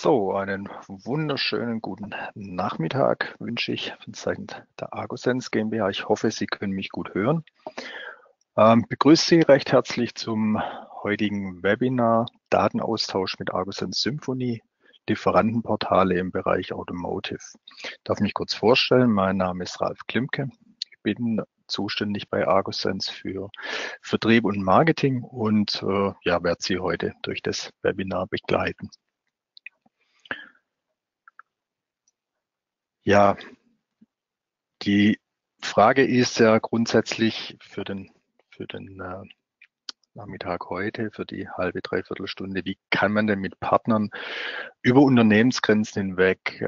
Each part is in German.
So, einen wunderschönen guten Nachmittag wünsche ich von Seiten der agosense GmbH. Ich hoffe, Sie können mich gut hören. Begrüße Sie recht herzlich zum heutigen Webinar Datenaustausch mit agosense.symphony, Lieferantenportale im Bereich Automotive. Ich darf mich kurz vorstellen, mein Name ist Ralf Klimke. Ich bin zuständig bei agosense für Vertrieb und Marketing und werde Sie heute durch das Webinar begleiten. Ja, die Frage ist ja grundsätzlich für den Nachmittag heute, für die halbe, dreiviertel Stunde, wie kann man denn mit Partnern über Unternehmensgrenzen hinweg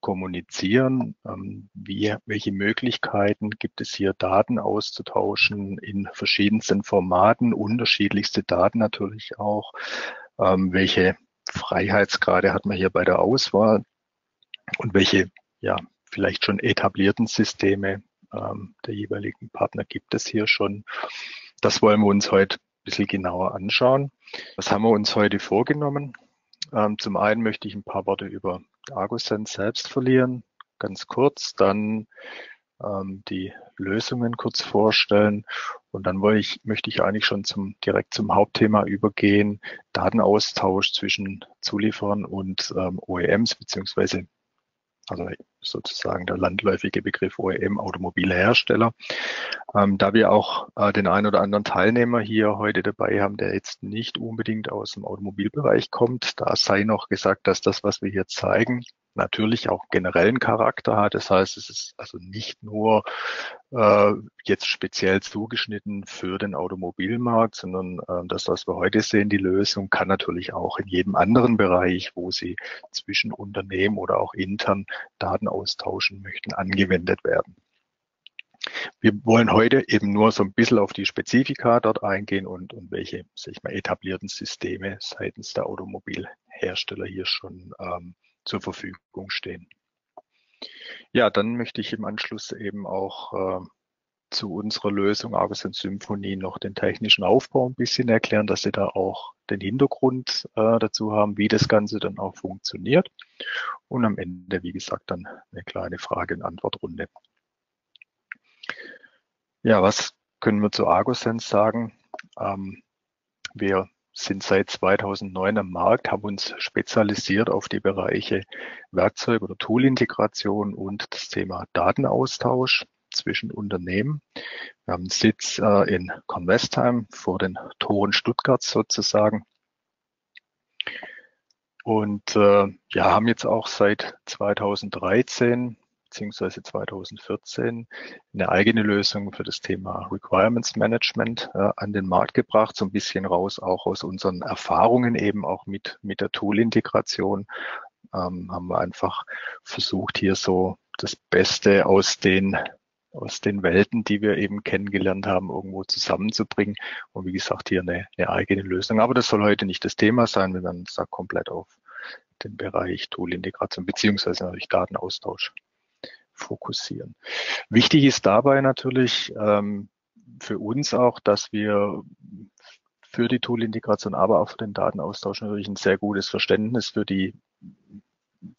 kommunizieren? Welche Möglichkeiten gibt es hier, Daten auszutauschen in verschiedensten Formaten, unterschiedlichste Daten natürlich auch? Welche Freiheitsgrade hat man hier bei der Auswahl und welche vielleicht schon etablierten Systeme der jeweiligen Partner gibt es hier schon. Das wollen wir uns heute ein bisschen genauer anschauen. Was haben wir uns heute vorgenommen? Zum einen möchte ich ein paar Worte über agosense selbst verlieren, ganz kurz, dann die Lösungen kurz vorstellen und dann möchte ich eigentlich schon direkt zum Hauptthema übergehen, Datenaustausch zwischen Zulieferern und OEMs beziehungsweise sozusagen der landläufige Begriff OEM, automobile Hersteller. Da wir auch den einen oder anderen Teilnehmer hier heute dabei haben, der jetzt nicht unbedingt aus dem Automobilbereich kommt, da sei noch gesagt, dass das, was wir hier zeigen, natürlich auch generellen Charakter hat. Das heißt, es ist also nicht nur jetzt speziell zugeschnitten für den Automobilmarkt, sondern das, was wir heute sehen, die Lösung kann natürlich auch in jedem anderen Bereich, wo Sie zwischen Unternehmen oder auch intern Daten austauschen möchten, angewendet werden. Wir wollen heute eben nur so ein bisschen auf die Spezifika dort eingehen und welche, sag ich mal, etablierten Systeme seitens der Automobilhersteller hier schon zur Verfügung stehen. Ja, dann möchte ich im Anschluss eben auch zu unserer Lösung agosense.symphony noch den technischen Aufbau ein bisschen erklären, dass Sie da auch den Hintergrund dazu haben, wie das Ganze dann auch funktioniert. Und am Ende, wie gesagt, dann eine kleine Frage- und Antwortrunde. Ja, was können wir zu agosense sagen? Wir sind seit 2009 am Markt, haben uns spezialisiert auf die Bereiche Werkzeug- oder Toolintegration und das Thema Datenaustausch zwischen Unternehmen. Wir haben einen Sitz in Konvestheim vor den Toren Stuttgarts sozusagen und haben jetzt auch seit 2013 bzw. 2014 eine eigene Lösung für das Thema Requirements Management an den Markt gebracht, so ein bisschen raus auch aus unseren Erfahrungen eben auch mit der Tool-Integration, haben wir einfach versucht, hier so das Beste aus den Welten, die wir eben kennengelernt haben, irgendwo zusammenzubringen und wie gesagt hier eine eigene Lösung. Aber das soll heute nicht das Thema sein, wir werden uns da komplett auf den Bereich Tool-Integration beziehungsweise natürlich Datenaustausch fokussieren. Wichtig ist dabei natürlich für uns auch, dass wir für die Tool-Integration, aber auch für den Datenaustausch natürlich ein sehr gutes Verständnis für die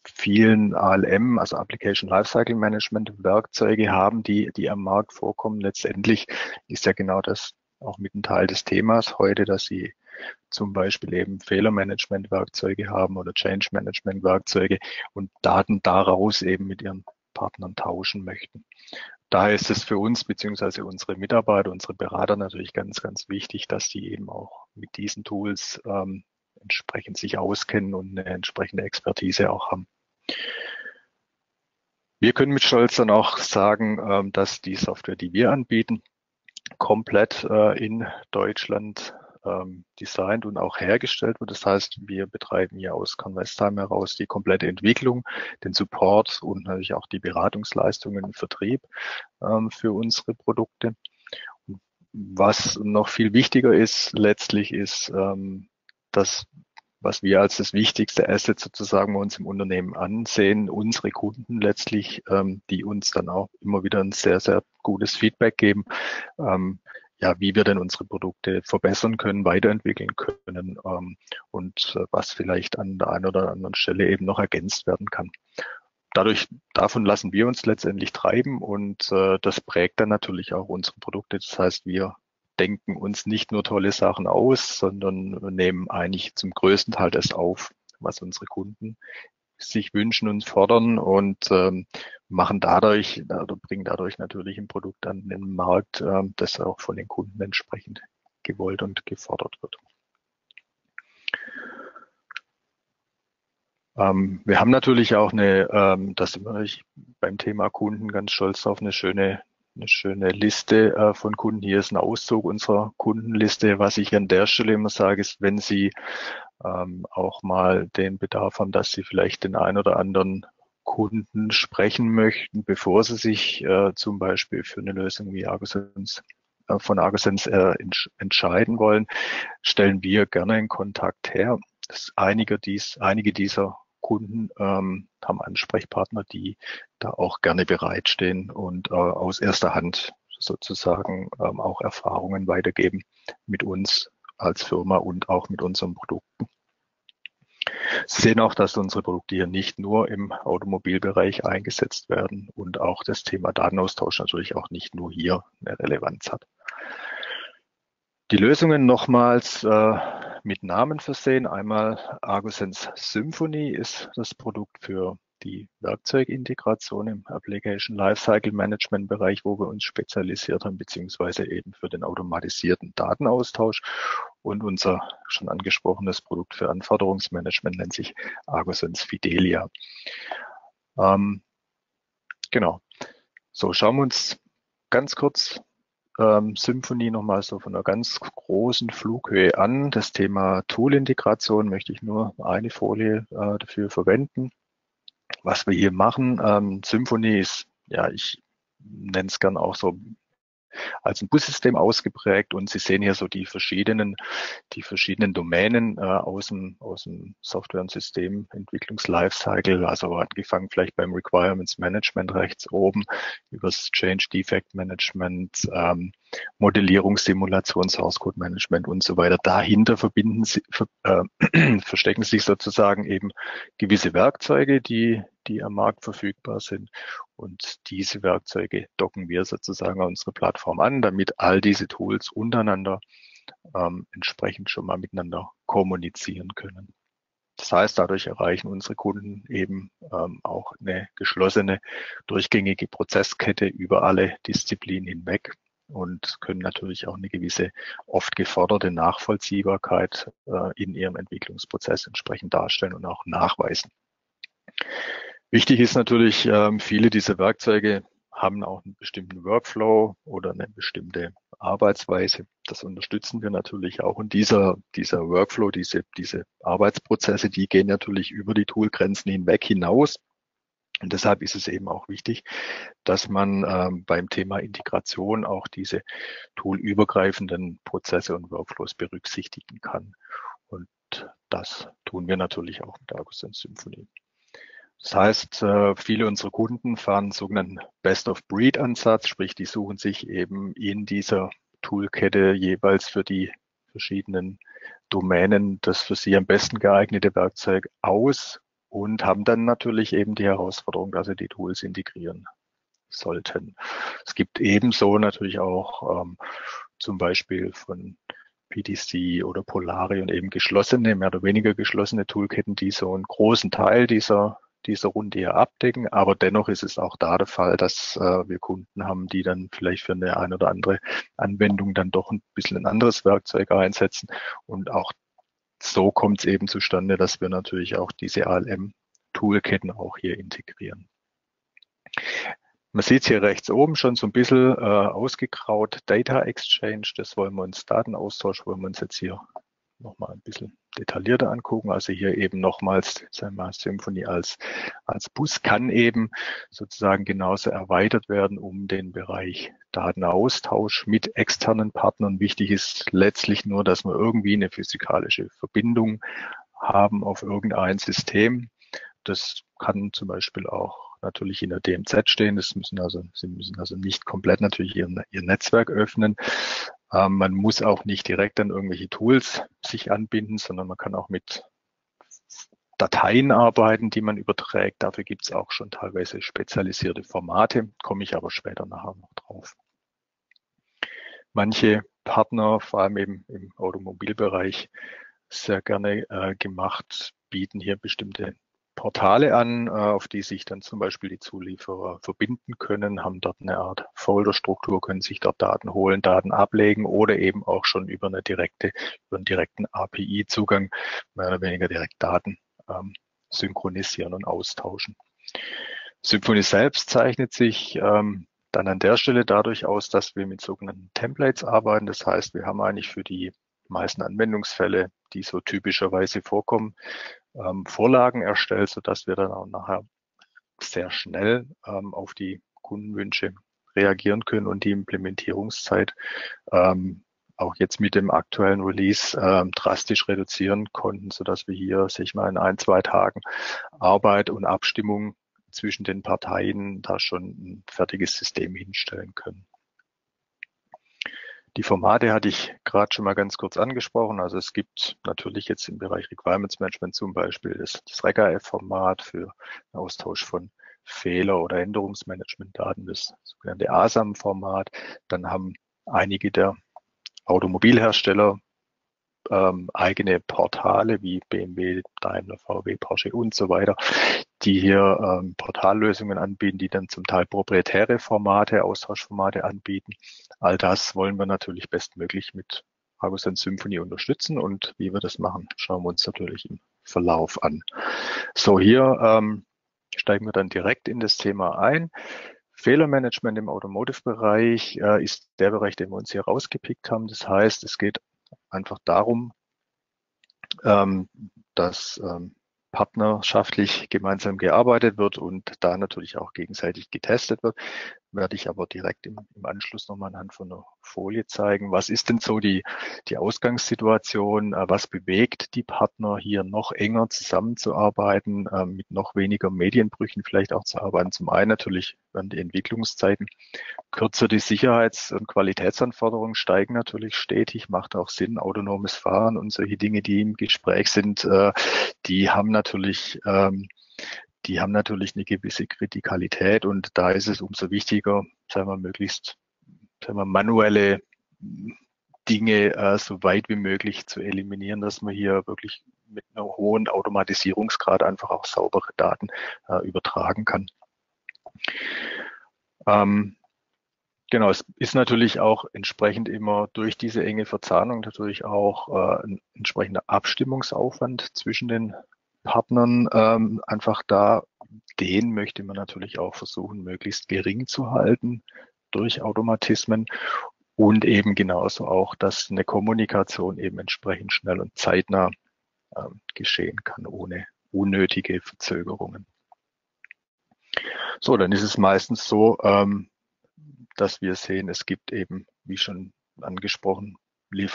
vielen ALM, also Application Lifecycle Management Werkzeuge haben, die am Markt vorkommen. Letztendlich ist ja genau das auch mit ein Teil des Themas heute, dass Sie zum Beispiel eben Fehlermanagement-Werkzeuge haben oder Change-Management-Werkzeuge und Daten daraus eben mit Ihren Partnern tauschen möchten. Daher ist es für uns bzw. unsere Mitarbeiter, unsere Berater natürlich ganz, ganz wichtig, dass die eben auch mit diesen Tools entsprechend sich auskennen und eine entsprechende Expertise auch haben. Wir können mit Stolz dann auch sagen, dass die Software, die wir anbieten, komplett in Deutschland designt und auch hergestellt wird. Das heißt, wir betreiben hier aus Konvestheim heraus die komplette Entwicklung, den Support und natürlich auch die Beratungsleistungen im Vertrieb für unsere Produkte. Und was noch viel wichtiger ist, letztlich ist das, was wir als das wichtigste Asset sozusagen bei uns im Unternehmen ansehen, unsere Kunden letztlich, die uns dann auch immer wieder ein sehr, sehr gutes Feedback geben, ja, wie wir denn unsere Produkte verbessern können, weiterentwickeln können und was vielleicht an der einen oder anderen Stelle eben noch ergänzt werden kann. Davon lassen wir uns letztendlich treiben und das prägt dann natürlich auch unsere Produkte. Das heißt, wir denken uns nicht nur tolle Sachen aus, sondern nehmen eigentlich zum größten Teil das auf, was unsere Kunden sich wünschen und fordern und bringen dadurch natürlich ein Produkt an den Markt, das auch von den Kunden entsprechend gewollt und gefordert wird. Wir haben natürlich auch das sind wir beim Thema Kunden ganz stolz auf eine schöne Liste von Kunden. Hier ist ein Auszug unserer Kundenliste. Was ich an der Stelle immer sage, ist, wenn Sie auch mal den Bedarf haben, dass Sie vielleicht den einen oder anderen Kunden sprechen möchten, bevor Sie sich zum Beispiel für eine Lösung wie von agosense entscheiden wollen, stellen wir gerne einen Kontakt her. Einige dieser Kunden haben Ansprechpartner, die da auch gerne bereitstehen und aus erster Hand sozusagen auch Erfahrungen weitergeben mit uns als Firma und auch mit unseren Produkten. Sie sehen auch, dass unsere Produkte hier nicht nur im Automobilbereich eingesetzt werden und auch das Thema Datenaustausch natürlich auch nicht nur hier eine Relevanz hat. Die Lösungen nochmals mit Namen versehen. Einmal agosense.symphony ist das Produkt für die Werkzeugintegration im Application Lifecycle Management Bereich, wo wir uns spezialisiert haben, beziehungsweise eben für den automatisierten Datenaustausch. Und unser schon angesprochenes Produkt für Anforderungsmanagement nennt sich agosense Fidelia. Genau. So, schauen wir uns ganz kurz Symphony nochmal so von einer ganz großen Flughöhe an. Das Thema Tool-Integration möchte ich nur eine Folie dafür verwenden. Was wir hier machen, Symphony ist, ja, ich nenne es gern auch so als ein Bussystem ausgeprägt und Sie sehen hier so die verschiedenen Domänen aus dem Software- und Systementwicklungs-Lifecycle, also angefangen vielleicht beim Requirements Management rechts oben, über das Change Defect Management, Modellierung, Simulation, Source Code Management und so weiter. Dahinter verstecken sich sozusagen eben gewisse Werkzeuge, die am Markt verfügbar sind. Und diese Werkzeuge docken wir sozusagen an unsere Plattform an, damit all diese Tools untereinander entsprechend schon mal miteinander kommunizieren können. Das heißt, dadurch erreichen unsere Kunden eben auch eine geschlossene, durchgängige Prozesskette über alle Disziplinen hinweg und können natürlich auch eine gewisse, oft geforderte Nachvollziehbarkeit in ihrem Entwicklungsprozess entsprechend darstellen und auch nachweisen. Wichtig ist natürlich, viele dieser Werkzeuge haben auch einen bestimmten Workflow oder eine bestimmte Arbeitsweise. Das unterstützen wir natürlich auch. Und dieser Workflow, diese Arbeitsprozesse, die gehen natürlich über die Toolgrenzen hinweg hinaus. Und deshalb ist es eben auch wichtig, dass man beim Thema Integration auch diese toolübergreifenden Prozesse und Workflows berücksichtigen kann. Und das tun wir natürlich auch mit agosense Symphony. Das heißt, viele unserer Kunden fahren einen sogenannten Best-of-Breed-Ansatz, sprich, die suchen sich eben in dieser Toolkette jeweils für die verschiedenen Domänen das für sie am besten geeignete Werkzeug aus und haben dann natürlich eben die Herausforderung, dass sie die Tools integrieren sollten. Es gibt ebenso natürlich auch zum Beispiel von PTC oder Polari und eben geschlossene, mehr oder weniger geschlossene Toolketten, die so einen großen Teil dieser Runde hier abdecken, aber dennoch ist es auch da der Fall, dass wir Kunden haben, die dann vielleicht für eine oder andere Anwendung dann doch ein bisschen ein anderes Werkzeug einsetzen und auch so kommt es eben zustande, dass wir natürlich auch diese ALM-Toolketten auch hier integrieren. Man sieht es hier rechts oben schon so ein bisschen ausgegraut, Data Exchange, Datenaustausch wollen wir uns jetzt hier nochmal ein bisschen detaillierter angucken. Also hier eben nochmals, sagen wir mal, Symphony als Bus kann eben sozusagen genauso erweitert werden um den Bereich Datenaustausch mit externen Partnern. Wichtig ist letztlich nur, dass wir irgendwie eine physikalische Verbindung haben auf irgendein System. Das kann zum Beispiel auch natürlich in der DMZ stehen. Sie müssen also nicht komplett natürlich Ihr Netzwerk öffnen. Man muss auch nicht direkt an irgendwelche Tools sich anbinden, sondern man kann auch mit Dateien arbeiten, die man überträgt. Dafür gibt es auch schon teilweise spezialisierte Formate, komme ich aber später nachher noch drauf. Manche Partner, vor allem eben im Automobilbereich, sehr gerne gemacht, bieten hier bestimmte Portale an, auf die sich dann zum Beispiel die Zulieferer verbinden können, haben dort eine Art Folderstruktur, können sich dort Daten holen, Daten ablegen oder eben auch schon über eine direkte, über einen direkten API-Zugang mehr oder weniger direkt Daten synchronisieren und austauschen. Symphony selbst zeichnet sich dann an der Stelle dadurch aus, dass wir mit sogenannten Templates arbeiten. Das heißt, wir haben eigentlich für die meisten Anwendungsfälle, die so typischerweise vorkommen, Vorlagen erstellt, sodass wir dann auch nachher sehr schnell auf die Kundenwünsche reagieren können und die Implementierungszeit auch jetzt mit dem aktuellen Release drastisch reduzieren konnten, sodass wir hier, sag ich mal, in 1-2 Tagen Arbeit und Abstimmung zwischen den Parteien da schon ein fertiges System hinstellen können. Die Formate hatte ich gerade schon mal ganz kurz angesprochen. Also es gibt natürlich jetzt im Bereich Requirements Management zum Beispiel das ReqIF-Format für den Austausch von Fehler- oder Änderungsmanagementdaten, das sogenannte ASAM-Format. Dann haben einige der Automobilhersteller eigene Portale wie BMW, Daimler, VW, Porsche und so weiter, die hier Portallösungen anbieten, die dann zum Teil proprietäre Formate, Austauschformate anbieten. All das wollen wir natürlich bestmöglich mit agosense Symphony unterstützen und wie wir das machen, schauen wir uns natürlich im Verlauf an. So, hier steigen wir dann direkt in das Thema ein. Fehlermanagement im Automotive-Bereich ist der Bereich, den wir uns hier rausgepickt haben. Das heißt, es geht einfach darum, dass partnerschaftlich gemeinsam gearbeitet wird und da natürlich auch gegenseitig getestet wird. Werde ich aber direkt im Anschluss nochmal anhand von einer Folie zeigen. Was ist denn so die Ausgangssituation? Was bewegt die Partner, hier noch enger zusammenzuarbeiten, mit noch weniger Medienbrüchen vielleicht auch zu arbeiten? Zum einen natürlich werden die Entwicklungszeiten kürzer, die Sicherheits- und Qualitätsanforderungen steigen natürlich stetig, macht auch Sinn, autonomes Fahren und solche Dinge, die im Gespräch sind, die haben natürlich eine gewisse Kritikalität und da ist es umso wichtiger, sagen wir, möglichst, sagen wir, manuelle Dinge so weit wie möglich zu eliminieren, dass man hier wirklich mit einem hohen Automatisierungsgrad einfach auch saubere Daten übertragen kann. Genau, es ist natürlich auch entsprechend immer durch diese enge Verzahnung natürlich auch ein entsprechender Abstimmungsaufwand zwischen den Partnern einfach da, den möchte man natürlich auch versuchen, möglichst gering zu halten durch Automatismen und eben genauso auch, dass eine Kommunikation eben entsprechend schnell und zeitnah geschehen kann, ohne unnötige Verzögerungen. So, dann ist es meistens so, dass wir sehen, es gibt eben, wie schon angesprochen,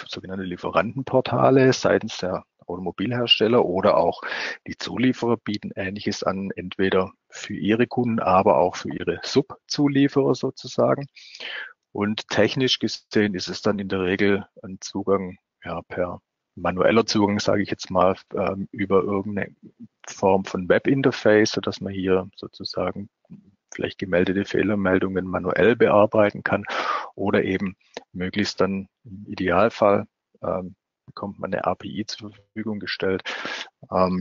sogenannte Lieferantenportale seitens der Automobilhersteller oder auch die Zulieferer bieten Ähnliches an, entweder für ihre Kunden, aber auch für ihre Sub-Zulieferer sozusagen. Und technisch gesehen ist es dann in der Regel ein Zugang, ja, per manueller Zugang, sage ich jetzt mal, über irgendeine Form von Webinterface, sodass man hier sozusagen vielleicht gemeldete Fehlermeldungen manuell bearbeiten kann oder eben möglichst dann im Idealfall bekommt man eine API zur Verfügung gestellt,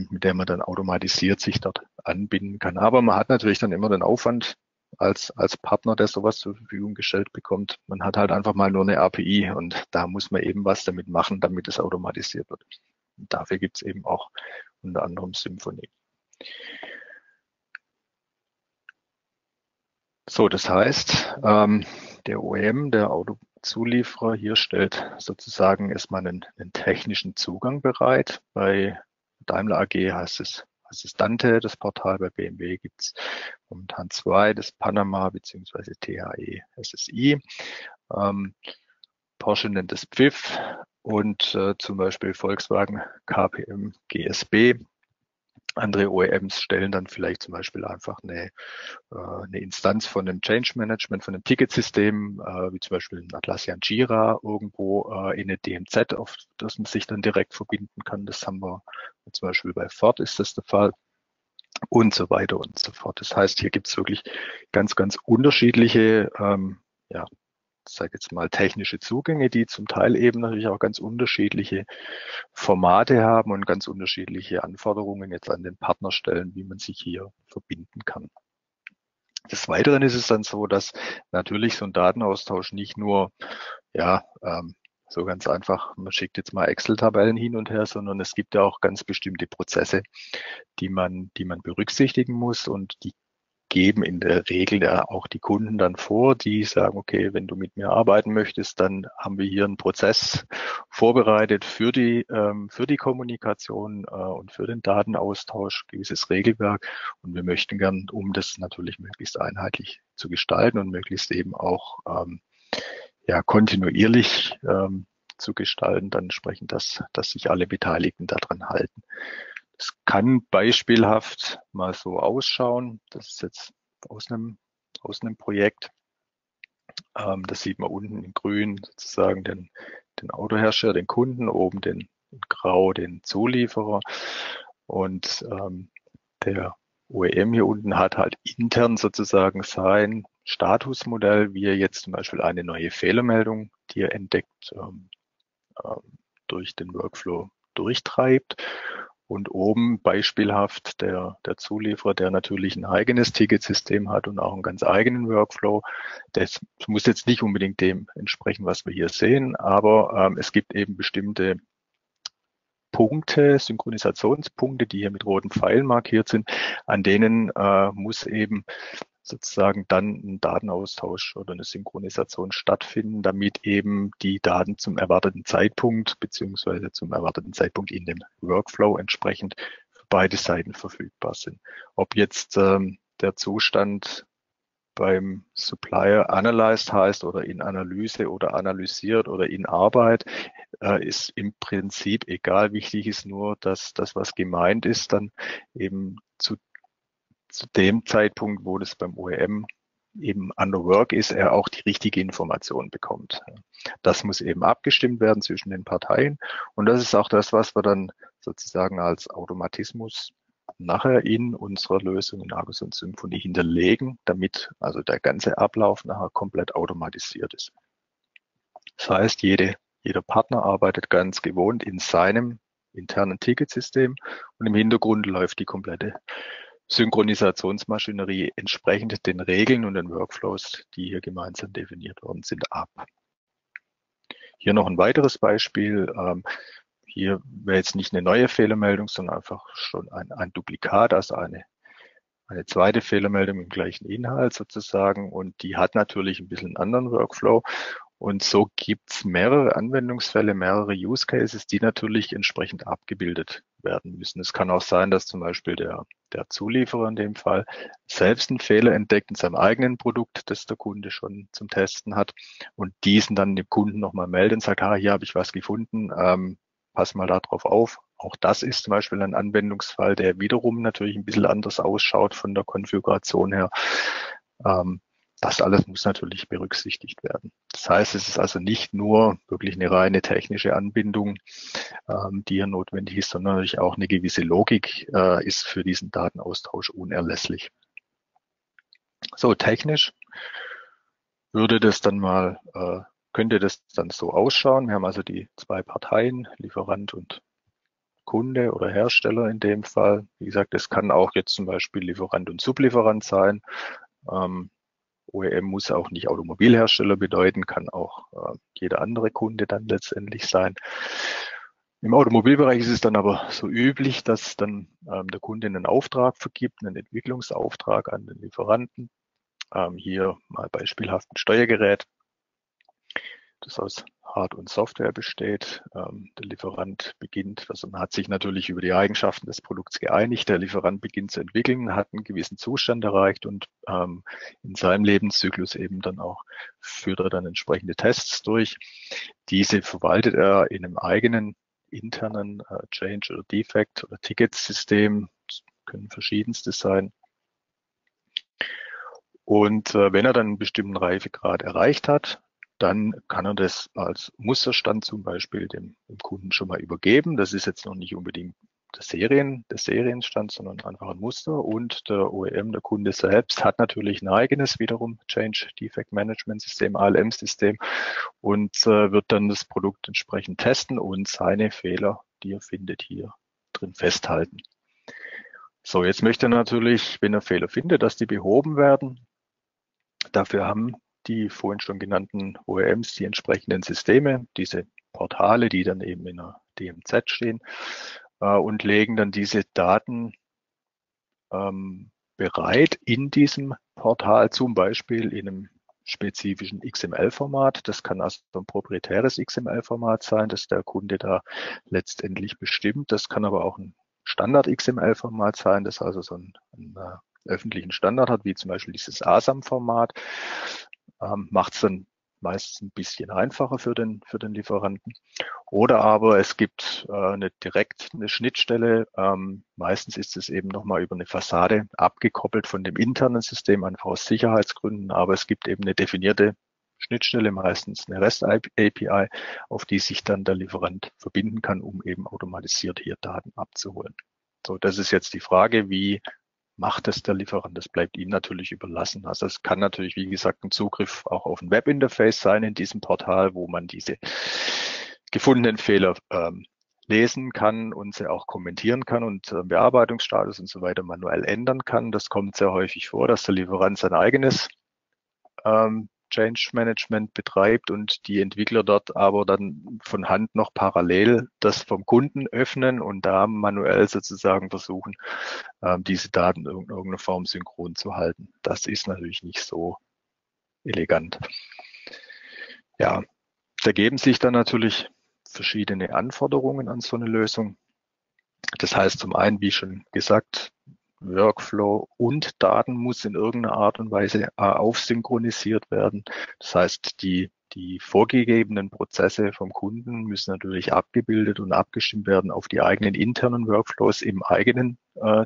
mit der man dann automatisiert sich dort anbinden kann. Aber man hat natürlich dann immer den Aufwand als Partner, der sowas zur Verfügung gestellt bekommt. Man hat halt einfach mal nur eine API und da muss man eben was damit machen, damit es automatisiert wird. Und dafür gibt es eben auch unter anderem Symphony. So, das heißt, der OEM, der Autozulieferer, hier stellt sozusagen erstmal einen technischen Zugang bereit. Bei Daimler AG heißt es DanTe, das Portal. Bei BMW gibt es momentan 2, das Panama bzw. THE SSI. Porsche nennt es Pfiff und zum Beispiel Volkswagen KPM GSB Andere OEMs stellen dann vielleicht zum Beispiel einfach eine Instanz von einem Change Management, von einem Ticketsystem, wie zum Beispiel ein Atlassian Jira irgendwo in eine DMZ, auf das man sich dann direkt verbinden kann. Das haben wir zum Beispiel bei Ford ist das der Fall und so weiter und so fort. Das heißt, hier gibt es wirklich ganz, ganz unterschiedliche, ich sage jetzt mal technische Zugänge, die zum Teil eben natürlich auch ganz unterschiedliche Formate haben und ganz unterschiedliche Anforderungen jetzt an den Partner stellen, wie man sich hier verbinden kann. Des Weiteren ist es dann so, dass natürlich so ein Datenaustausch nicht nur, so ganz einfach, man schickt jetzt mal Excel-Tabellen hin und her, sondern es gibt ja auch ganz bestimmte Prozesse, die man berücksichtigen muss, und die geben in der Regel ja auch die Kunden dann vor, die sagen, okay, wenn du mit mir arbeiten möchtest, dann haben wir hier einen Prozess vorbereitet für die Kommunikation und für den Datenaustausch, gewisses Regelwerk, und wir möchten gern, um das natürlich möglichst einheitlich zu gestalten und möglichst eben auch kontinuierlich zu gestalten, dann entsprechend, dass sich alle Beteiligten daran halten. Es kann beispielhaft mal so ausschauen. Das ist jetzt aus einem Projekt. Das sieht man unten in grün sozusagen den Autohersteller, den Kunden, oben in grau den Zulieferer. Und der OEM hier unten hat halt intern sozusagen sein Statusmodell, wie er jetzt zum Beispiel eine neue Fehlermeldung, die er entdeckt, durch den Workflow durchtreibt. Und oben beispielhaft der Zulieferer, der natürlich ein eigenes Ticketsystem hat und auch einen ganz eigenen Workflow. Das muss jetzt nicht unbedingt dem entsprechen, was wir hier sehen, aber es gibt eben bestimmte Punkte, Synchronisationspunkte, die hier mit roten Pfeilen markiert sind. An denen muss eben sozusagen dann ein Datenaustausch oder eine Synchronisation stattfinden, damit eben die Daten zum erwarteten Zeitpunkt beziehungsweise zum erwarteten Zeitpunkt in dem Workflow entsprechend für beide Seiten verfügbar sind. Ob jetzt der Zustand beim Supplier analyzed heißt oder in Analyse oder analysiert oder in Arbeit, ist im Prinzip egal. Wichtig ist nur, dass das, was gemeint ist, dann eben zu dem Zeitpunkt, wo das beim OEM eben under work ist, er auch die richtige Information bekommt. Das muss eben abgestimmt werden zwischen den Parteien. Und das ist auch das, was wir dann sozusagen als Automatismus nachher in unserer Lösung in agosense.symphony hinterlegen, damit also der ganze Ablauf nachher komplett automatisiert ist. Das heißt, jeder Partner arbeitet ganz gewohnt in seinem internen Ticketsystem und im Hintergrund läuft die komplette Synchronisationsmaschinerie entsprechend den Regeln und den Workflows, die hier gemeinsam definiert worden sind, ab. Hier noch ein weiteres Beispiel. Hier wäre jetzt nicht eine neue Fehlermeldung, sondern einfach schon ein Duplikat, also eine zweite Fehlermeldung im gleichen Inhalt sozusagen. Und die hat natürlich ein bisschen einen anderen Workflow. Und so gibt es mehrere Anwendungsfälle, mehrere Use Cases, die natürlich entsprechend abgebildet werden müssen. Es kann auch sein, dass zum Beispiel der Zulieferer in dem Fall selbst einen Fehler entdeckt in seinem eigenen Produkt, das der Kunde schon zum Testen hat, und diesen dann dem Kunden nochmal meldet und sagt, hier habe ich was gefunden, pass mal darauf auf. Auch das ist zum Beispiel ein Anwendungsfall, der wiederum natürlich ein bisschen anders ausschaut von der Konfiguration her. Das alles muss natürlich berücksichtigt werden. Das heißt, es ist also nicht nur wirklich eine reine technische Anbindung, die hier notwendig ist, sondern natürlich auch eine gewisse Logik ist für diesen Datenaustausch unerlässlich. So, technisch könnte das dann so ausschauen. Wir haben also die zwei Parteien, Lieferant und Kunde oder Hersteller in dem Fall. Wie gesagt, es kann auch jetzt zum Beispiel Lieferant und Sublieferant sein. OEM muss auch nicht Automobilhersteller bedeuten, kann auch jeder andere Kunde dann letztendlich sein. Im Automobilbereich ist es dann aber so üblich, dass dann der Kunde einen Auftrag vergibt, einen Entwicklungsauftrag an den Lieferanten. Hier mal beispielhaft ein Steuergerät, das aus Hard- und Software besteht. Der Lieferant beginnt, also man hat sich natürlich über die Eigenschaften des Produkts geeinigt, der Lieferant beginnt zu entwickeln, hat einen gewissen Zustand erreicht und in seinem Lebenszyklus eben dann auch führt er dann entsprechende Tests durch. Diese verwaltet er in einem eigenen internen Change- oder Defect- oder Ticketsystem, können verschiedenstes sein. Und wenn er dann einen bestimmten Reifegrad erreicht hat, dann kann er das als Musterstand zum Beispiel dem Kunden schon mal übergeben. Das ist jetzt noch nicht unbedingt der Serienstand, sondern einfach ein Muster. Und der OEM, der Kunde selbst, hat natürlich ein eigenes wiederum Change Defect Management System, ALM-System, und wird dann das Produkt entsprechend testen und seine Fehler, die er findet, hier drin festhalten. So, jetzt möchte er natürlich, wenn er Fehler findet, dass die behoben werden. Dafür haben die vorhin schon genannten OEMs die entsprechenden Systeme, diese Portale, die dann eben in der DMZ stehen, und legen dann diese Daten bereit in diesem Portal, zum Beispiel in einem spezifischen XML-Format. Das kann also ein proprietäres XML-Format sein, das der Kunde da letztendlich bestimmt. Das kann aber auch ein Standard-XML-Format sein, das also so einen öffentlichen Standard hat, wie zum Beispiel dieses ASAM-Format. Macht es dann meistens ein bisschen einfacher für den Lieferanten. Oder aber es gibt direkt eine Schnittstelle. Meistens ist es eben nochmal über eine Fassade abgekoppelt von dem internen System, einfach aus Sicherheitsgründen. Aber es gibt eben eine definierte Schnittstelle, meistens eine REST-API, auf die sich dann der Lieferant verbinden kann, um eben automatisiert hier Daten abzuholen. So, das ist jetzt die Frage, wie macht es der Lieferant? Das bleibt ihm natürlich überlassen. Also es kann natürlich, wie gesagt, ein Zugriff auch auf ein Webinterface sein in diesem Portal, wo man diese gefundenen Fehler lesen kann und sie auch kommentieren kann und Bearbeitungsstatus und so weiter manuell ändern kann. Das kommt sehr häufig vor, dass der Lieferant sein eigenes Change Management betreibt und die Entwickler dort aber dann von Hand noch parallel das vom Kunden öffnen und da manuell sozusagen versuchen, diese Daten in irgendeiner Form synchron zu halten. Das ist natürlich nicht so elegant. Ja, da geben sich dann natürlich verschiedene Anforderungen an so eine Lösung. Das heißt zum einen, wie schon gesagt, Workflow und Daten muss in irgendeiner Art und Weise aufsynchronisiert werden. Das heißt, die vorgegebenen Prozesse vom Kunden müssen natürlich abgebildet und abgestimmt werden auf die eigenen internen Workflows im eigenen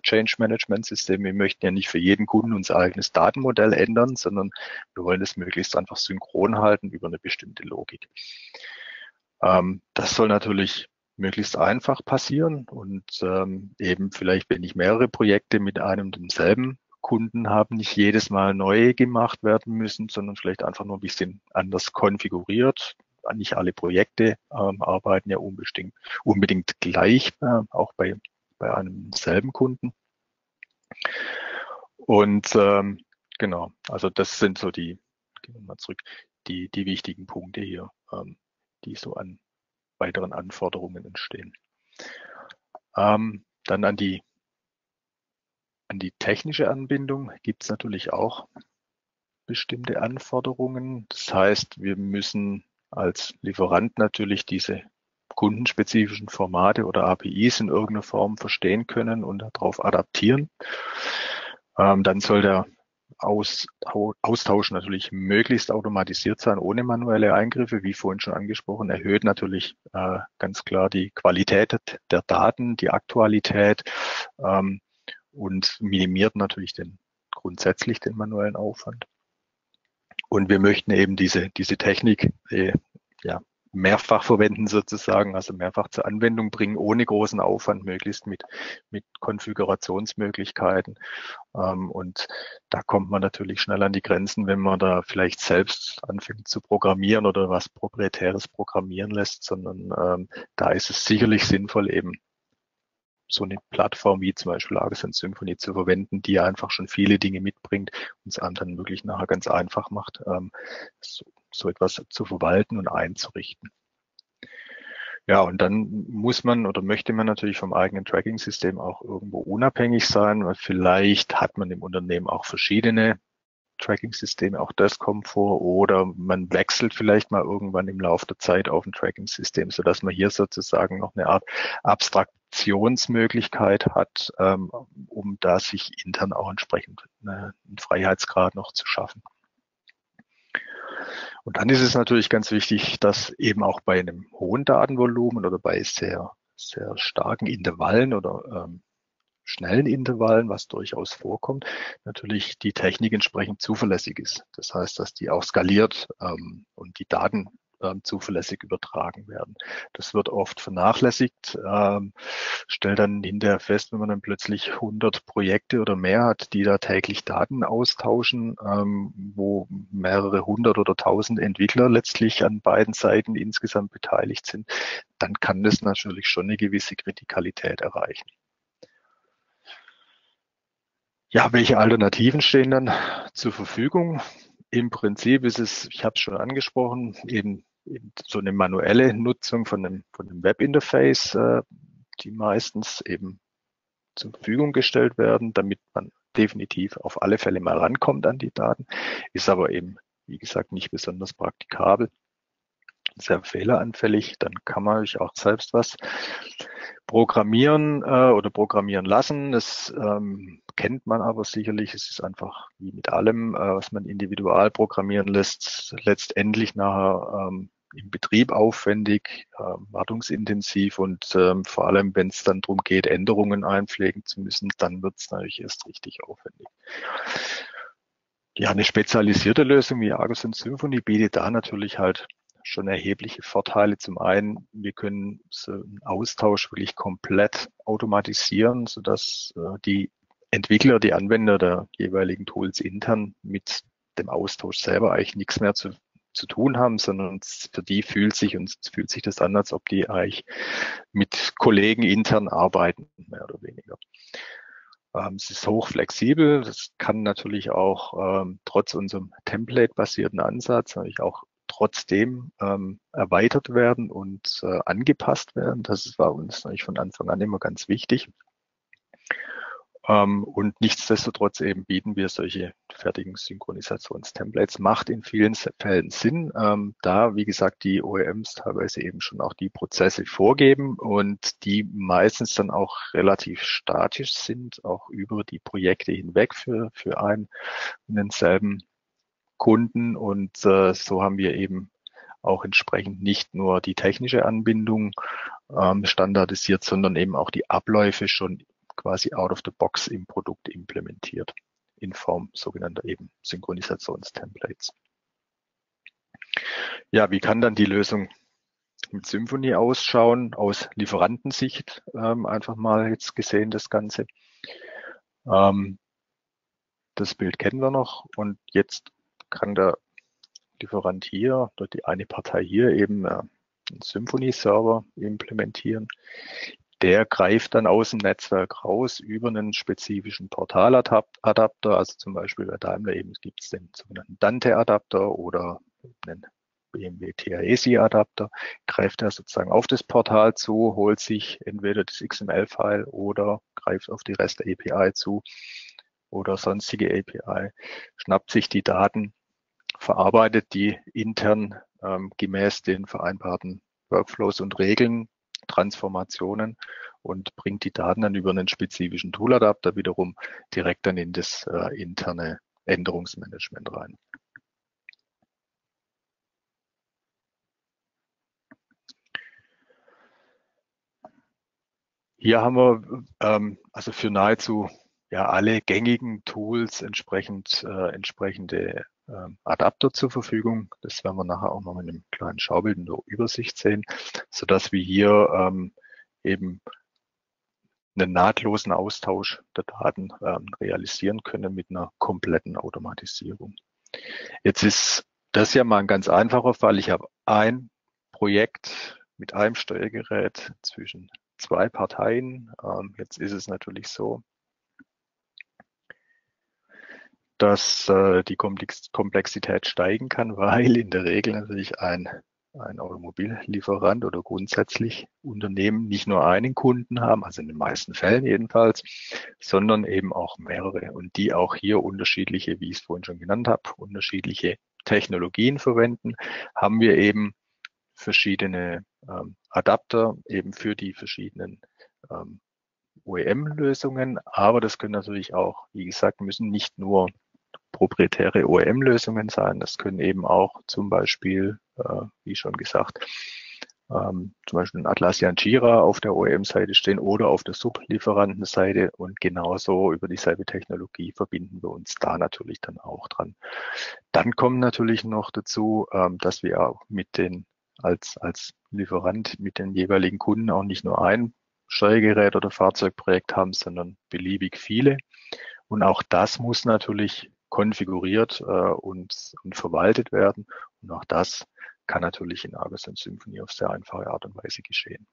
Change Management System. Wir möchten ja nicht für jeden Kunden unser eigenes Datenmodell ändern, sondern wir wollen es möglichst einfach synchron halten über eine bestimmte Logik. Das soll natürlich möglichst einfach passieren und eben vielleicht, wenn ich mehrere Projekte mit einem demselben Kunden habe, nicht jedes Mal neu gemacht werden müssen, sondern vielleicht einfach nur ein bisschen anders konfiguriert. Nicht alle Projekte arbeiten ja unbedingt gleich, auch bei einem selben Kunden. Und genau, also das sind so die wichtigen Punkte hier, die so an weiteren Anforderungen entstehen. Dann an die technische Anbindung gibt es natürlich auch bestimmte Anforderungen. Das heißt, wir müssen als Lieferant natürlich diese kundenspezifischen Formate oder APIs in irgendeiner Form verstehen können und darauf adaptieren. Dann soll der Austausch natürlich möglichst automatisiert sein, ohne manuelle Eingriffe, wie vorhin schon angesprochen, erhöht natürlich ganz klar die Qualität der Daten, die Aktualität und minimiert natürlich grundsätzlich den manuellen Aufwand. Und wir möchten eben diese Technik mehrfach verwenden sozusagen, also mehrfach zur Anwendung bringen, ohne großen Aufwand, möglichst mit Konfigurationsmöglichkeiten. Und da kommt man natürlich schnell an die Grenzen, wenn man da vielleicht selbst anfängt zu programmieren oder was Proprietäres programmieren lässt, sondern da ist es sicherlich sinnvoll, eben so eine Plattform wie zum Beispiel agosense.symphony zu verwenden, die einfach schon viele Dinge mitbringt und es einem dann wirklich nachher ganz einfach macht, so etwas zu verwalten und einzurichten. Ja, und dann muss man oder möchte man natürlich vom eigenen Tracking-System auch irgendwo unabhängig sein, weil vielleicht hat man im Unternehmen auch verschiedene Tracking-Systeme, auch das kommt vor, oder man wechselt vielleicht mal irgendwann im Laufe der Zeit auf ein Tracking-System, sodass man hier sozusagen noch eine Art Abstraktionsmöglichkeit hat, um da sich intern auch entsprechend einen Freiheitsgrad noch zu schaffen. Und dann ist es natürlich ganz wichtig, dass eben auch bei einem hohen Datenvolumen oder bei sehr, sehr starken Intervallen oder schnellen Intervallen, was durchaus vorkommt, natürlich die Technik entsprechend zuverlässig ist. Das heißt, dass die auch skaliert und die Daten zuverlässig übertragen werden. Das wird oft vernachlässigt, stellt dann hinterher fest, wenn man dann plötzlich 100 Projekte oder mehr hat, die da täglich Daten austauschen, wo mehrere hundert oder tausend Entwickler letztlich an beiden Seiten insgesamt beteiligt sind, dann kann das natürlich schon eine gewisse Kritikalität erreichen. Ja, welche Alternativen stehen dann zur Verfügung? Im Prinzip ist es, ich habe es schon angesprochen, eben so eine manuelle Nutzung von einem Webinterface, die meistens eben zur Verfügung gestellt werden, damit man definitiv auf alle Fälle mal rankommt an die Daten, ist aber eben, wie gesagt, nicht besonders praktikabel, sehr fehleranfällig. Dann kann man euch auch selbst was programmieren oder programmieren lassen. Das kennt man aber sicherlich. Es ist einfach wie mit allem, was man individual programmieren lässt, letztendlich nachher im Betrieb aufwendig, wartungsintensiv und vor allem, wenn es dann darum geht, Änderungen einpflegen zu müssen, dann wird es natürlich erst richtig aufwendig. Ja, eine spezialisierte Lösung wie agosense.symphony bietet da natürlich halt schon erhebliche Vorteile. Zum einen, wir können so einen Austausch wirklich komplett automatisieren, sodass die Entwickler, die Anwender der jeweiligen Tools intern mit dem Austausch selber eigentlich nichts mehr zu tun haben, sondern für die fühlt sich das an, als ob die eigentlich mit Kollegen intern arbeiten, mehr oder weniger. Es ist hochflexibel. Das kann natürlich auch trotz unserem template-basierten Ansatz natürlich auch trotzdem erweitert werden und angepasst werden. Das war uns natürlich von Anfang an immer ganz wichtig. Und nichtsdestotrotz eben bieten wir solche fertigen Synchronisations-Templates. Macht in vielen Fällen Sinn, da, wie gesagt, die OEMs teilweise eben schon auch die Prozesse vorgeben und die meistens dann auch relativ statisch sind, auch über die Projekte hinweg für einen und denselben Kunden. Und so haben wir eben auch entsprechend nicht nur die technische Anbindung standardisiert, sondern eben auch die Abläufe schon quasi out of the box im Produkt implementiert, in Form sogenannter eben Synchronisations-Templates. Ja, wie kann dann die Lösung mit Symphony ausschauen? Aus Lieferantensicht einfach mal jetzt gesehen das Ganze. Das Bild kennen wir noch und jetzt kann der Lieferant hier oder die eine Partei hier eben einen Symphony-Server implementieren. Der greift dann aus dem Netzwerk raus über einen spezifischen Portaladapter, also zum Beispiel bei Daimler eben gibt es den sogenannten DanTe-Adapter oder einen BMW THE-SSI-Adapter, greift er sozusagen auf das Portal zu, holt sich entweder das XML-File oder greift auf die REST-API zu oder sonstige API, schnappt sich die Daten, verarbeitet die intern gemäß den vereinbarten Workflows und Regeln, Transformationen und bringt die Daten dann über einen spezifischen Tooladapter wiederum direkt dann in das interne Änderungsmanagement rein. Hier haben wir also für nahezu ja alle gängigen Tools entsprechende Adapter zur Verfügung. Das werden wir nachher auch noch mit einem kleinen Schaubild in der Übersicht sehen, sodass wir hier eben einen nahtlosen Austausch der Daten realisieren können mit einer kompletten Automatisierung. Jetzt ist das ja mal ein ganz einfacher Fall. Ich habe ein Projekt mit einem Steuergerät zwischen zwei Parteien. Jetzt ist es natürlich so, dass die Komplexität steigen kann, weil in der Regel natürlich ein Automobillieferant oder grundsätzlich Unternehmen nicht nur einen Kunden haben, also in den meisten Fällen jedenfalls, sondern eben auch mehrere und die auch hier unterschiedliche, wie ich es vorhin schon genannt habe, unterschiedliche Technologien verwenden, haben wir eben verschiedene Adapter eben für die verschiedenen OEM-Lösungen, aber das können natürlich auch, wie gesagt, müssen nicht nur proprietäre OEM-Lösungen sein. Das können eben auch zum Beispiel, wie schon gesagt, zum Beispiel in Atlassian Jira auf der OEM-Seite stehen oder auf der Sublieferantenseite, und genauso über dieselbe Technologie verbinden wir uns da natürlich dann auch dran. Dann kommen natürlich noch dazu, dass wir auch mit den als Lieferant mit den jeweiligen Kunden auch nicht nur ein Steuergerät oder Fahrzeugprojekt haben, sondern beliebig viele. Und auch das muss natürlich konfiguriert und verwaltet werden. Und auch das kann natürlich in agosense Symphony auf sehr einfache Art und Weise geschehen.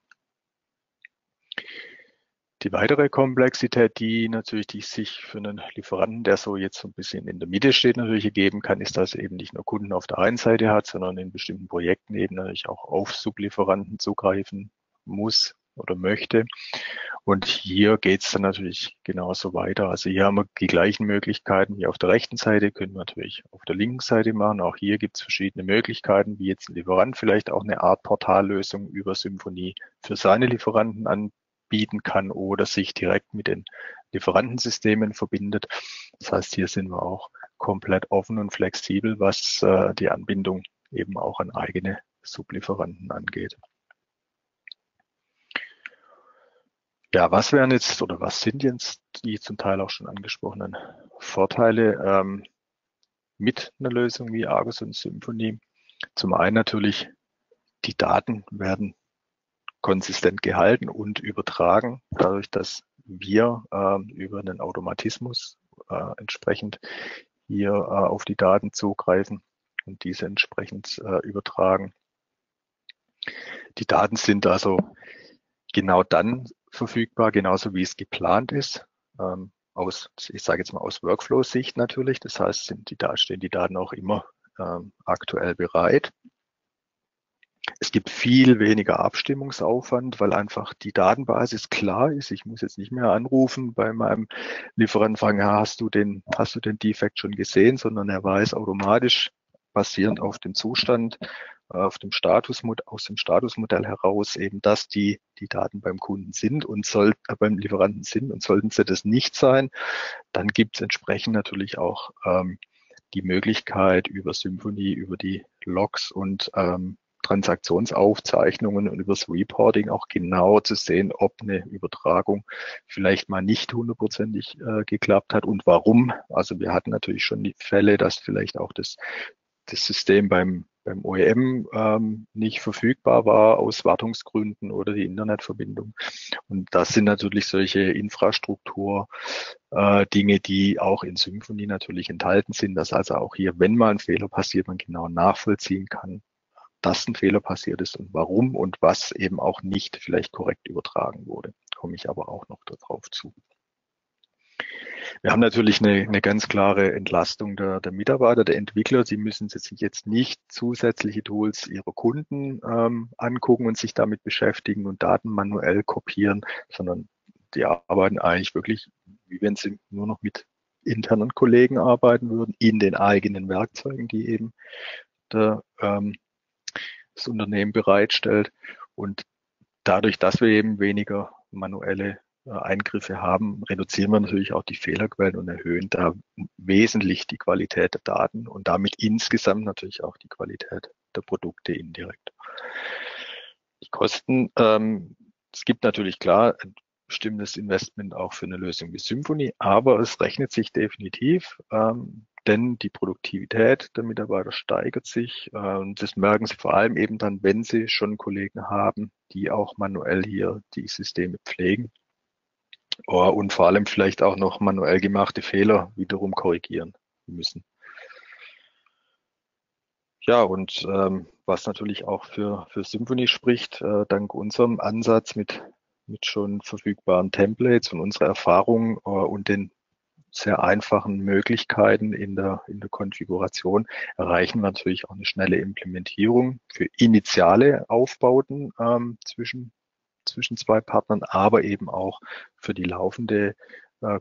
Die weitere Komplexität, die sich für einen Lieferanten, der so jetzt so ein bisschen in der Mitte steht, natürlich ergeben kann, ist, dass er eben nicht nur Kunden auf der einen Seite hat, sondern in bestimmten Projekten eben natürlich auch auf Sublieferanten zugreifen muss oder möchte. Und hier geht es dann natürlich genauso weiter. Also hier haben wir die gleichen Möglichkeiten wie auf der rechten Seite, können wir natürlich auf der linken Seite machen. Auch hier gibt es verschiedene Möglichkeiten, wie jetzt ein Lieferant vielleicht auch eine Art Portallösung über Symphony für seine Lieferanten anbieten kann oder sich direkt mit den Lieferantensystemen verbindet. Das heißt, hier sind wir auch komplett offen und flexibel, was die Anbindung eben auch an eigene Sublieferanten angeht. Ja, was sind jetzt die zum Teil auch schon angesprochenen Vorteile mit einer Lösung wie agosense Symphony? Zum einen natürlich, die Daten werden konsistent gehalten und übertragen, dadurch, dass wir über einen Automatismus entsprechend hier auf die Daten zugreifen und diese entsprechend übertragen. Die Daten sind also genau dann verfügbar, genauso wie es geplant ist, aus Workflow-Sicht natürlich. Das heißt, stehen die Daten auch immer aktuell bereit. Es gibt viel weniger Abstimmungsaufwand, weil einfach die Datenbasis klar ist. Ich muss jetzt nicht mehr anrufen bei meinem Lieferanten fragen, hast du den Defekt schon gesehen, sondern er weiß automatisch, basierend auf dem Zustand, aus dem Statusmodell heraus eben, dass die Daten beim Kunden sind und beim Lieferanten sind, und sollten sie das nicht sein, dann gibt es entsprechend natürlich auch die Möglichkeit über Symphony, über die Logs und Transaktionsaufzeichnungen und übers Reporting auch genau zu sehen, ob eine Übertragung vielleicht mal nicht hundertprozentig geklappt hat und warum. Also wir hatten natürlich schon die Fälle, dass vielleicht auch das System beim OEM nicht verfügbar war aus Wartungsgründen oder die Internetverbindung. Und das sind natürlich solche Infrastruktur-Dinge, die auch in Symphony natürlich enthalten sind, dass also auch hier, wenn mal ein Fehler passiert, man genau nachvollziehen kann, dass ein Fehler passiert ist und warum und was eben auch nicht vielleicht korrekt übertragen wurde. Komme ich aber auch noch darauf zu. Wir haben natürlich eine ganz klare Entlastung der Mitarbeiter, der Entwickler. Sie müssen sich jetzt nicht zusätzliche Tools ihrer Kunden angucken und sich damit beschäftigen und Daten manuell kopieren, sondern die arbeiten eigentlich wirklich, wie wenn sie nur noch mit internen Kollegen arbeiten würden, in den eigenen Werkzeugen, die eben das Unternehmen bereitstellt. Und dadurch, dass wir eben weniger manuelle Eingriffe haben, reduzieren wir natürlich auch die Fehlerquellen und erhöhen da wesentlich die Qualität der Daten und damit insgesamt natürlich auch die Qualität der Produkte indirekt. Die Kosten, es gibt natürlich klar ein bestimmtes Investment auch für eine Lösung wie Symphony, aber es rechnet sich definitiv, denn die Produktivität der Mitarbeiter steigert sich. Das merken sie vor allem eben dann, wenn sie schon Kollegen haben, die auch manuell hier die Systeme pflegen. Und vor allem vielleicht auch noch manuell gemachte Fehler wiederum korrigieren müssen. Ja, und was natürlich auch für Symphony spricht, dank unserem Ansatz mit schon verfügbaren Templates und unserer Erfahrung und den sehr einfachen Möglichkeiten in der Konfiguration, erreichen wir natürlich auch eine schnelle Implementierung für initiale Aufbauten zwischen zwei Partnern, aber eben auch für die laufende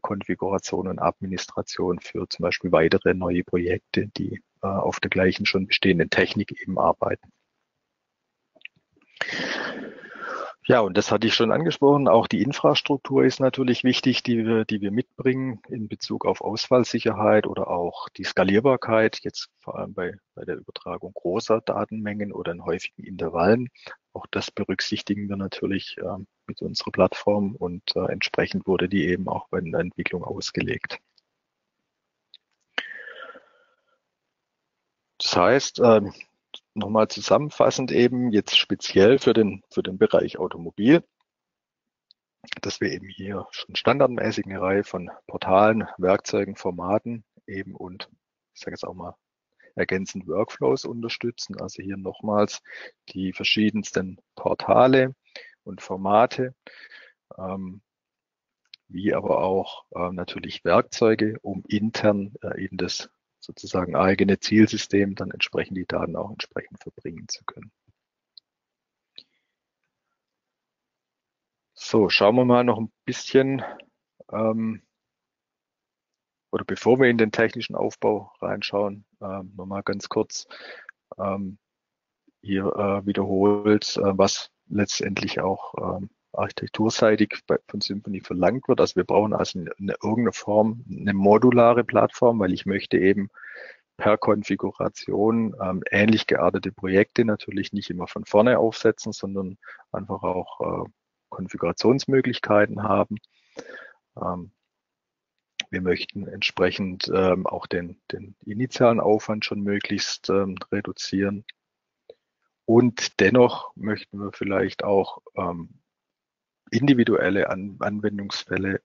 Konfiguration und Administration für zum Beispiel weitere neue Projekte, die auf der gleichen schon bestehenden Technik eben arbeiten. Ja, und das hatte ich schon angesprochen, auch die Infrastruktur ist natürlich wichtig, die wir mitbringen in Bezug auf Ausfallsicherheit oder auch die Skalierbarkeit, jetzt vor allem bei der Übertragung großer Datenmengen oder in häufigen Intervallen. Auch das berücksichtigen wir natürlich mit unserer Plattform und entsprechend wurde die eben auch in der Entwicklung ausgelegt. Das heißt, nochmal zusammenfassend eben jetzt speziell für den Bereich Automobil, dass wir eben hier schon standardmäßig eine Reihe von Portalen, Werkzeugen, Formaten eben und ich sage jetzt auch mal ergänzend Workflows unterstützen. Also hier nochmals die verschiedensten Portale und Formate, wie aber auch natürlich Werkzeuge, um intern in das sozusagen eigene Zielsystem dann entsprechend die Daten auch entsprechend verbringen zu können. So, schauen wir mal noch ein bisschen, oder bevor wir in den technischen Aufbau reinschauen, nochmal ganz kurz hier wiederholt, was letztendlich auch architekturseitig von Symphony verlangt wird. Also wir brauchen also in irgendeiner Form eine modulare Plattform, weil ich möchte eben per Konfiguration ähnlich geartete Projekte natürlich nicht immer von vorne aufsetzen, sondern einfach auch Konfigurationsmöglichkeiten haben. Wir möchten entsprechend auch den initialen Aufwand schon möglichst reduzieren. Und dennoch möchten wir vielleicht auch individuelle Anwendungsfälle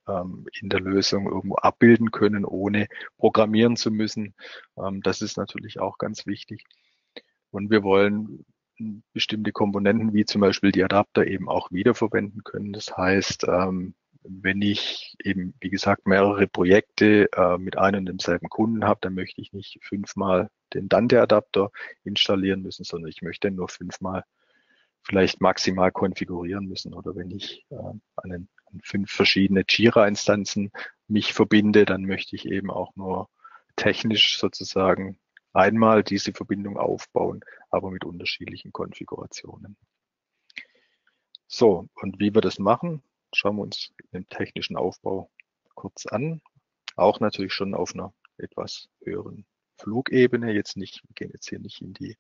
in der Lösung irgendwo abbilden können, ohne programmieren zu müssen. Das ist natürlich auch ganz wichtig. Und wir wollen bestimmte Komponenten, wie zum Beispiel die Adapter, eben auch wiederverwenden können. Das heißt, wenn ich eben, wie gesagt, mehrere Projekte mit einem und demselben Kunden habe, dann möchte ich nicht fünfmal den DanTe-Adapter installieren müssen, sondern ich möchte nur fünfmal vielleicht maximal konfigurieren müssen. Oder wenn ich an 5 verschiedene Jira-Instanzen mich verbinde, dann möchte ich eben auch nur technisch sozusagen einmal diese Verbindung aufbauen, aber mit unterschiedlichen Konfigurationen. So, und wie wir das machen, schauen wir uns den technischen Aufbau kurz an. Auch natürlich schon auf einer etwas höheren Flugebene. Jetzt nicht, wir gehen jetzt hier nicht in die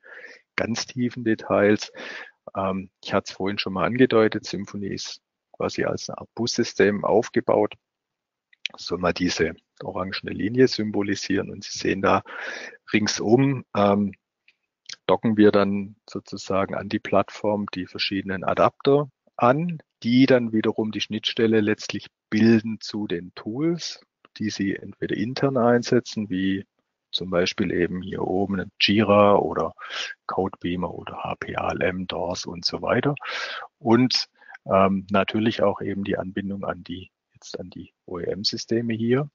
ganz tiefen Details. Ich hatte es vorhin schon mal angedeutet, Symphony ist quasi als eine Art Bussystem aufgebaut. Soll mal diese orangene Linie symbolisieren und Sie sehen da ringsum docken wir dann sozusagen an die Plattform die verschiedenen Adapter an, die dann wiederum die Schnittstelle letztlich bilden zu den Tools, die Sie entweder intern einsetzen, wie zum Beispiel eben hier oben ein Jira oder Codebeamer oder HPALM, DORS und so weiter. Und natürlich auch eben die Anbindung an die OEM-Systeme hier.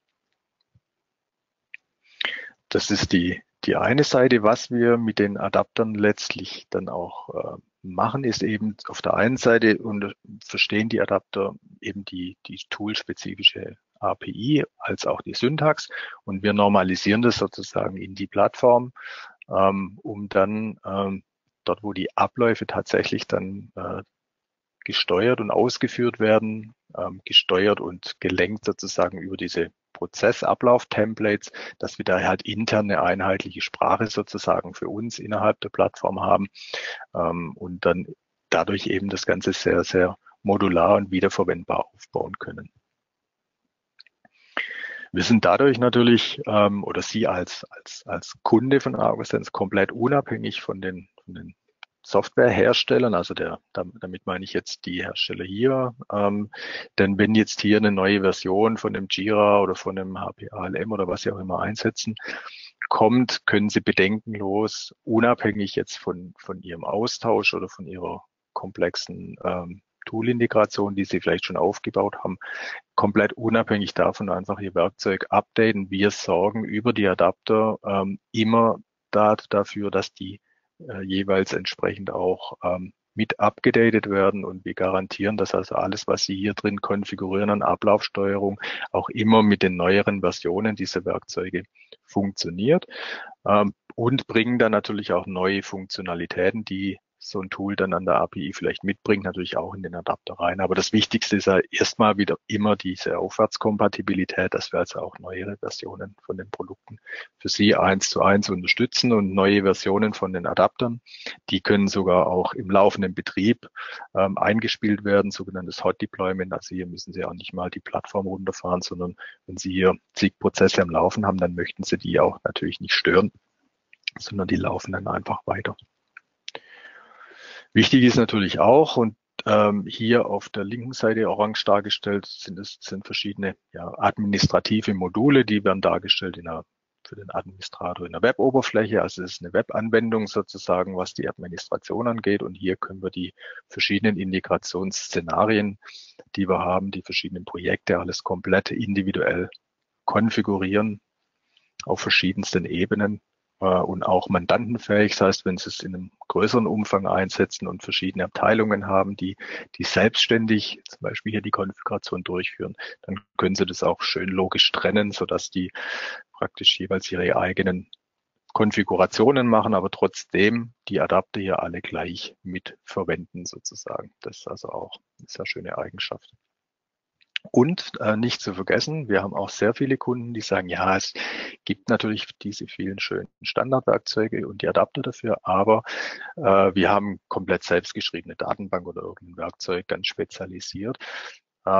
Das ist die eine Seite. Was wir mit den Adaptern letztlich dann auch machen, ist eben auf der einen Seite verstehen die Adapter eben die toolspezifische API als auch die Syntax und wir normalisieren das sozusagen in die Plattform, um dann dort, wo die Abläufe tatsächlich dann gesteuert und ausgeführt werden, gesteuert und gelenkt sozusagen über diese Prozessablauf-Templates, dass wir da halt intern eine einheitliche Sprache sozusagen für uns innerhalb der Plattform haben und dann dadurch eben das Ganze sehr, sehr modular und wiederverwendbar aufbauen können. Wir sind dadurch natürlich, oder Sie als Kunde von agosense komplett unabhängig von den Softwareherstellern, also damit meine ich jetzt die Hersteller hier, denn wenn jetzt hier eine neue Version von dem Jira oder von dem HPALM oder was Sie auch immer einsetzen kommt, können Sie bedenkenlos, unabhängig jetzt von Ihrem Austausch oder von Ihrer komplexen Tool-Integration, die Sie vielleicht schon aufgebaut haben, komplett unabhängig davon einfach Ihr Werkzeug updaten. Wir sorgen über die Adapter immer dafür, dass die jeweils entsprechend auch mit abgedatet werden und wir garantieren, dass also alles, was Sie hier drin konfigurieren an Ablaufsteuerung, auch immer mit den neueren Versionen dieser Werkzeuge funktioniert und bringen dann natürlich auch neue Funktionalitäten, die so ein Tool dann an der API vielleicht mitbringt, natürlich auch in den Adapter rein. Aber das Wichtigste ist ja erstmal wieder immer diese Aufwärtskompatibilität, dass wir also auch neuere Versionen von den Produkten für Sie 1:1 unterstützen und neue Versionen von den Adaptern. Die können sogar auch im laufenden Betrieb eingespielt werden, sogenanntes Hot Deployment. Also hier müssen Sie auch nicht mal die Plattform runterfahren, sondern wenn Sie hier zig Prozesse am Laufen haben, dann möchten Sie die auch natürlich nicht stören, sondern die laufen dann einfach weiter. Wichtig ist natürlich auch, und hier auf der linken Seite orange dargestellt, sind verschiedene administrative Module, die werden dargestellt für den Administrator in der Web-Oberfläche. Also es ist eine Web-Anwendung sozusagen, was die Administration angeht. Und hier können wir die verschiedenen Integrationsszenarien, die wir haben, die verschiedenen Projekte, alles komplett individuell konfigurieren auf verschiedensten Ebenen. Und auch mandantenfähig, das heißt, wenn Sie es in einem größeren Umfang einsetzen und verschiedene Abteilungen haben, die selbstständig zum Beispiel hier die Konfiguration durchführen, dann können Sie das auch schön logisch trennen, sodass die praktisch jeweils ihre eigenen Konfigurationen machen, aber trotzdem die Adapter hier alle gleich mit verwenden sozusagen. Das ist also auch eine sehr schöne Eigenschaft. Und nicht zu vergessen, wir haben auch sehr viele Kunden, die sagen, ja, es gibt natürlich diese vielen schönen Standardwerkzeuge und die Adapter dafür, aber wir haben komplett selbstgeschriebene Datenbank oder irgendein Werkzeug ganz spezialisiert,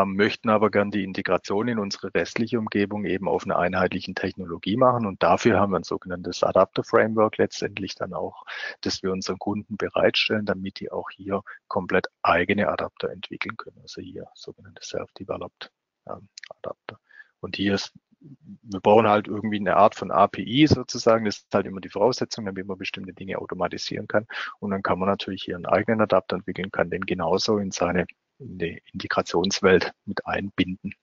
möchten aber gern die Integration in unsere restliche Umgebung eben auf einer einheitlichen Technologie machen. Und dafür haben wir ein sogenanntes Adapter-Framework letztendlich dann auch, das wir unseren Kunden bereitstellen, damit die auch hier komplett eigene Adapter entwickeln können. Also hier sogenannte Self-Developed Adapter. Und hier ist, wir brauchen halt irgendwie eine Art von API sozusagen. Das ist halt immer die Voraussetzung, damit man bestimmte Dinge automatisieren kann. Und dann kann man natürlich hier einen eigenen Adapter entwickeln, kann den genauso in seine die Integrationswelt mit einbinden.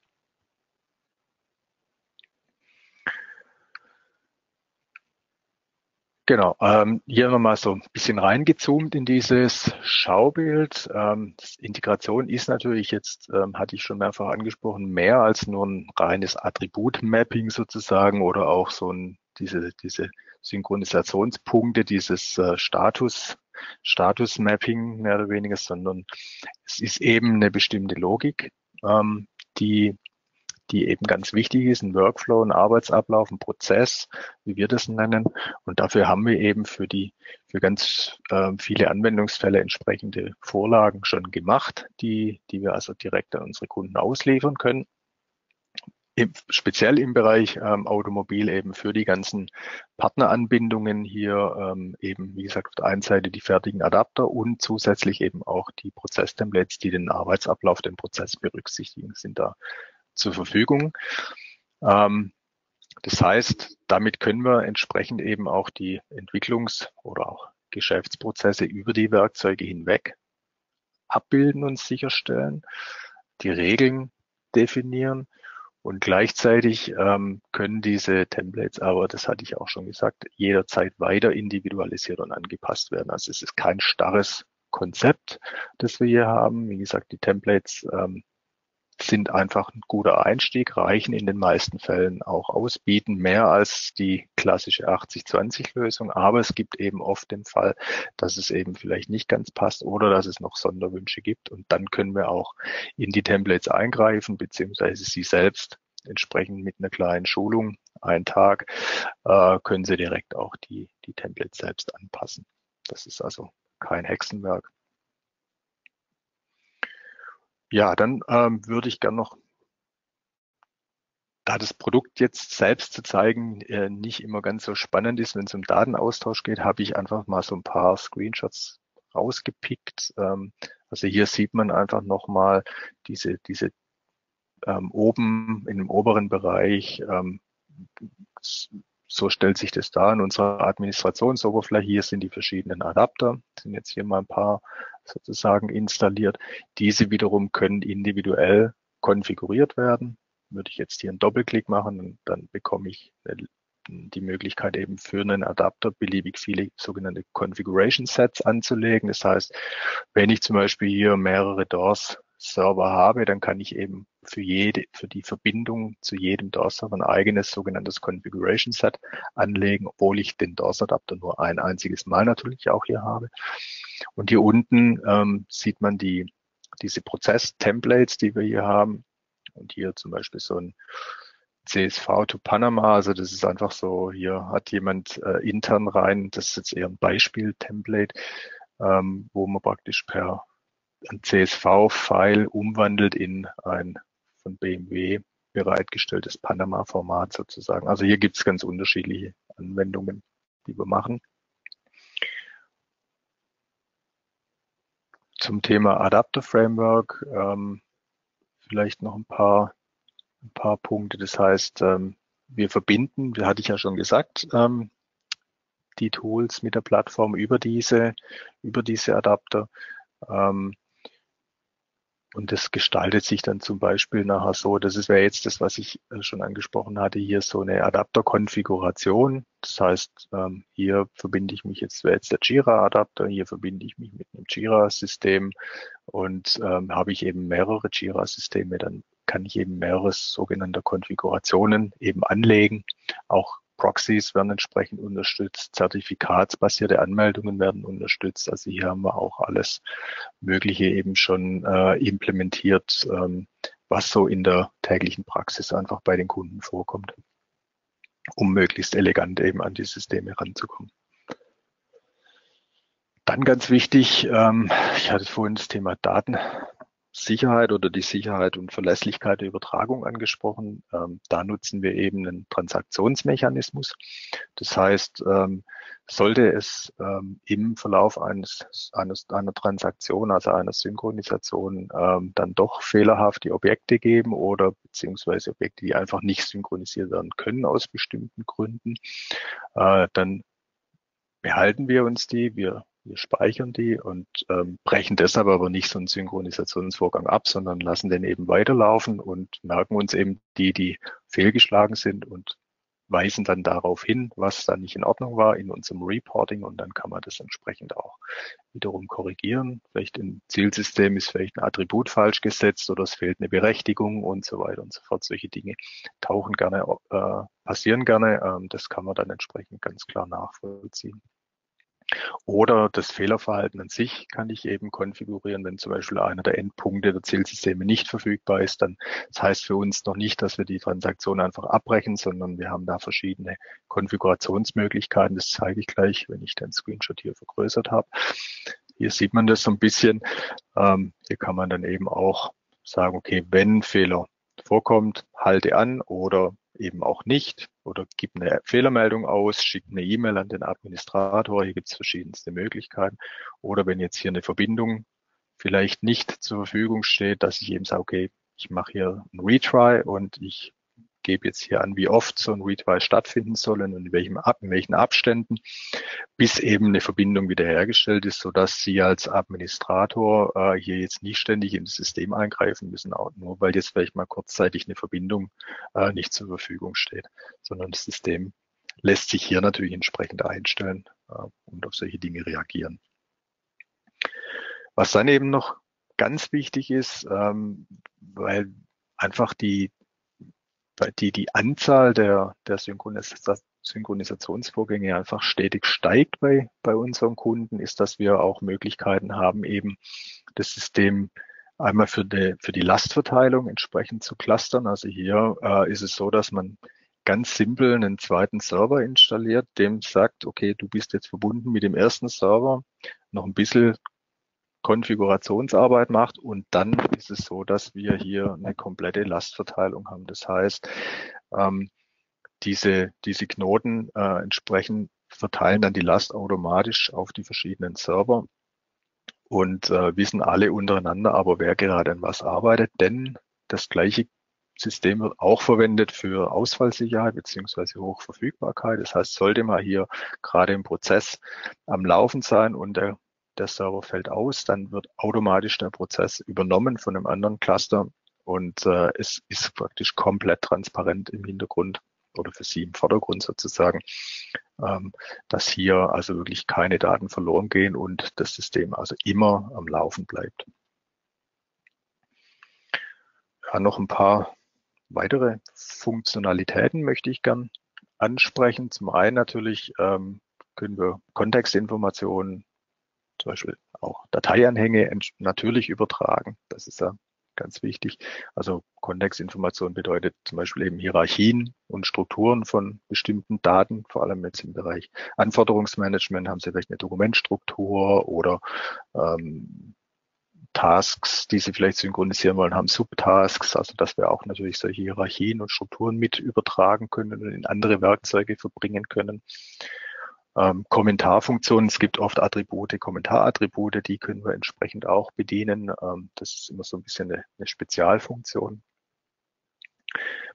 Genau, hier haben wir mal so ein bisschen reingezoomt in dieses Schaubild. Integration ist natürlich jetzt, hatte ich schon mehrfach angesprochen, mehr als nur ein reines Attribut-Mapping sozusagen oder auch so diese Synchronisationspunkte, dieses Status-Mapping mehr oder weniger, sondern es ist eben eine bestimmte Logik, die eben ganz wichtig ist, ein Workflow, ein Arbeitsablauf, ein Prozess, wie wir das nennen. Und dafür haben wir eben für ganz viele Anwendungsfälle entsprechende Vorlagen schon gemacht, die wir also direkt an unsere Kunden ausliefern können. Speziell im Bereich Automobil eben für die ganzen Partneranbindungen hier eben, wie gesagt, auf der einen Seite die fertigen Adapter und zusätzlich eben auch die Prozesstemplates, die den Arbeitsablauf, den Prozess berücksichtigen, sind da zur Verfügung. Das heißt, damit können wir entsprechend eben auch die Entwicklungs- oder auch Geschäftsprozesse über die Werkzeuge hinweg abbilden und sicherstellen, die Regeln definieren. Und gleichzeitig können diese Templates aber, das hatte ich auch schon gesagt, jederzeit weiter individualisiert und angepasst werden. Also es ist kein starres Konzept, das wir hier haben. Wie gesagt, die Templates sind einfach ein guter Einstieg, reichen in den meisten Fällen auch aus, bieten mehr als die klassische 80-20-Lösung. Aber es gibt eben oft den Fall, dass es eben vielleicht nicht ganz passt oder dass es noch Sonderwünsche gibt. Und dann können wir auch in die Templates eingreifen, beziehungsweise sie selbst entsprechend mit einer kleinen Schulung, einen Tag, können Sie direkt auch die Templates selbst anpassen. Das ist also kein Hexenwerk. Ja, dann würde ich gerne noch, da das Produkt jetzt selbst zu zeigen nicht immer ganz so spannend ist, wenn es um Datenaustausch geht, habe ich einfach mal so ein paar Screenshots rausgepickt. Also hier sieht man einfach nochmal oben in dem oberen Bereich, so stellt sich das dar in unserer Administrationsoberfläche. Hier sind die verschiedenen Adapter, sind jetzt hier mal ein paar sozusagen installiert. Diese wiederum können individuell konfiguriert werden. Würde ich jetzt hier einen Doppelklick machen und dann bekomme ich die Möglichkeit eben für einen Adapter beliebig viele sogenannte Configuration Sets anzulegen. Das heißt, wenn ich zum Beispiel hier mehrere DORS Server habe, dann kann ich eben für die Verbindung zu jedem DORS-Server ein eigenes sogenanntes Configuration Set anlegen, obwohl ich den DORS-Adapter nur ein einziges Mal natürlich auch hier habe. Und hier unten sieht man diese Prozess-Templates, die wir hier haben. Und hier zum Beispiel so ein CSV to Panama, also das ist einfach so, hier hat jemand intern rein, das ist jetzt eher ein Beispiel-Template, wo man praktisch per ein CSV-File umwandelt in ein von BMW bereitgestelltes Panama-Format sozusagen. Also hier gibt es ganz unterschiedliche Anwendungen, die wir machen. Zum Thema Adapter-Framework vielleicht noch ein paar Punkte. Das heißt, wir verbinden, hatte ich ja schon gesagt, die Tools mit der Plattform über diese Adapter. Und das gestaltet sich dann zum Beispiel nachher so, das wäre jetzt das, was ich schon angesprochen hatte, hier so eine Adapterkonfiguration. Das heißt, hier verbinde ich mich jetzt, wäre jetzt der Jira-Adapter, hier verbinde ich mich mit einem Jira-System und habe ich eben mehrere Jira-Systeme, dann kann ich eben mehrere sogenannte Konfigurationen eben anlegen. Auch Proxys werden entsprechend unterstützt, zertifikatsbasierte Anmeldungen werden unterstützt. Also hier haben wir auch alles Mögliche eben schon implementiert, was so in der täglichen Praxis einfach bei den Kunden vorkommt, um möglichst elegant eben an die Systeme ranzukommen. Dann ganz wichtig, ich hatte vorhin das Thema Datensicherheit oder die Sicherheit und Verlässlichkeit der Übertragung angesprochen. Da nutzen wir eben einen Transaktionsmechanismus. Das heißt, sollte es im Verlauf einer Transaktion, also einer Synchronisation, dann doch fehlerhafte Objekte geben oder beziehungsweise Objekte, die einfach nicht synchronisiert werden können aus bestimmten Gründen, dann behalten wir uns die, wir speichern die und brechen deshalb aber nicht so einen Synchronisationsvorgang ab, sondern lassen den eben weiterlaufen und merken uns eben die fehlgeschlagen sind und weisen dann darauf hin, was da nicht in Ordnung war in unserem Reporting, und dann kann man das entsprechend auch wiederum korrigieren. Vielleicht im Zielsystem ist vielleicht ein Attribut falsch gesetzt oder es fehlt eine Berechtigung und so weiter und so fort. Solche Dinge passieren gerne. Das kann man dann entsprechend ganz klar nachvollziehen. Oder das Fehlerverhalten an sich kann ich eben konfigurieren, wenn zum Beispiel einer der Endpunkte der Zielsysteme nicht verfügbar ist, dann das heißt für uns noch nicht, dass wir die Transaktion einfach abbrechen, sondern wir haben da verschiedene Konfigurationsmöglichkeiten. Das zeige ich gleich, wenn ich den Screenshot hier vergrößert habe. Hier sieht man das so ein bisschen. Hier kann man dann eben auch sagen, okay, wenn Fehler vorkommt, halte an oder eben auch nicht oder gibt eine Fehlermeldung aus, schickt eine E-Mail an den Administrator, hier gibt es verschiedenste Möglichkeiten. Oder wenn jetzt hier eine Verbindung vielleicht nicht zur Verfügung steht, dass ich eben sage, okay, ich mache hier ein Retry und ich gebe jetzt hier an, wie oft so ein Retry stattfinden soll und in welchen Abständen, bis eben eine Verbindung wiederhergestellt ist, sodass Sie als Administrator hier jetzt nicht ständig im System eingreifen müssen, auch nur weil jetzt vielleicht mal kurzzeitig eine Verbindung nicht zur Verfügung steht, sondern das System lässt sich hier natürlich entsprechend einstellen und auf solche Dinge reagieren. Was dann eben noch ganz wichtig ist, weil einfach die Anzahl der Synchronisationsvorgänge einfach stetig steigt bei unseren Kunden, ist, dass wir auch Möglichkeiten haben, eben das System einmal für die Lastverteilung entsprechend zu clustern. Also hier ist es so, dass man ganz simpel einen zweiten Server installiert, dem sagt, okay, du bist jetzt verbunden mit dem ersten Server, noch ein bisschen Konfigurationsarbeit macht, und dann ist es so, dass wir hier eine komplette Lastverteilung haben. Das heißt, diese Knoten entsprechend verteilen dann die Last automatisch auf die verschiedenen Server und wissen alle untereinander, aber wer gerade an was arbeitet, denn das gleiche System wird auch verwendet für Ausfallsicherheit bzw. Hochverfügbarkeit. Das heißt, sollte man hier gerade im Prozess am Laufen sein und der Server fällt aus, dann wird automatisch der Prozess übernommen von einem anderen Cluster und es ist praktisch komplett transparent im Hintergrund oder für Sie im Vordergrund sozusagen, dass hier also wirklich keine Daten verloren gehen und das System also immer am Laufen bleibt. Ja, noch ein paar weitere Funktionalitäten möchte ich gern ansprechen. Zum einen natürlich können wir Kontextinformationen, zum Beispiel auch Dateianhänge, natürlich übertragen. Das ist ja ganz wichtig. Also Kontextinformation bedeutet zum Beispiel eben Hierarchien und Strukturen von bestimmten Daten, vor allem jetzt im Bereich Anforderungsmanagement haben Sie vielleicht eine Dokumentstruktur oder Tasks, die Sie vielleicht synchronisieren wollen, haben Subtasks, also dass wir auch natürlich solche Hierarchien und Strukturen mit übertragen können und in andere Werkzeuge verbringen können. Kommentarfunktionen, es gibt oft Attribute, Kommentarattribute, die können wir entsprechend auch bedienen. Das ist immer so ein bisschen eine Spezialfunktion.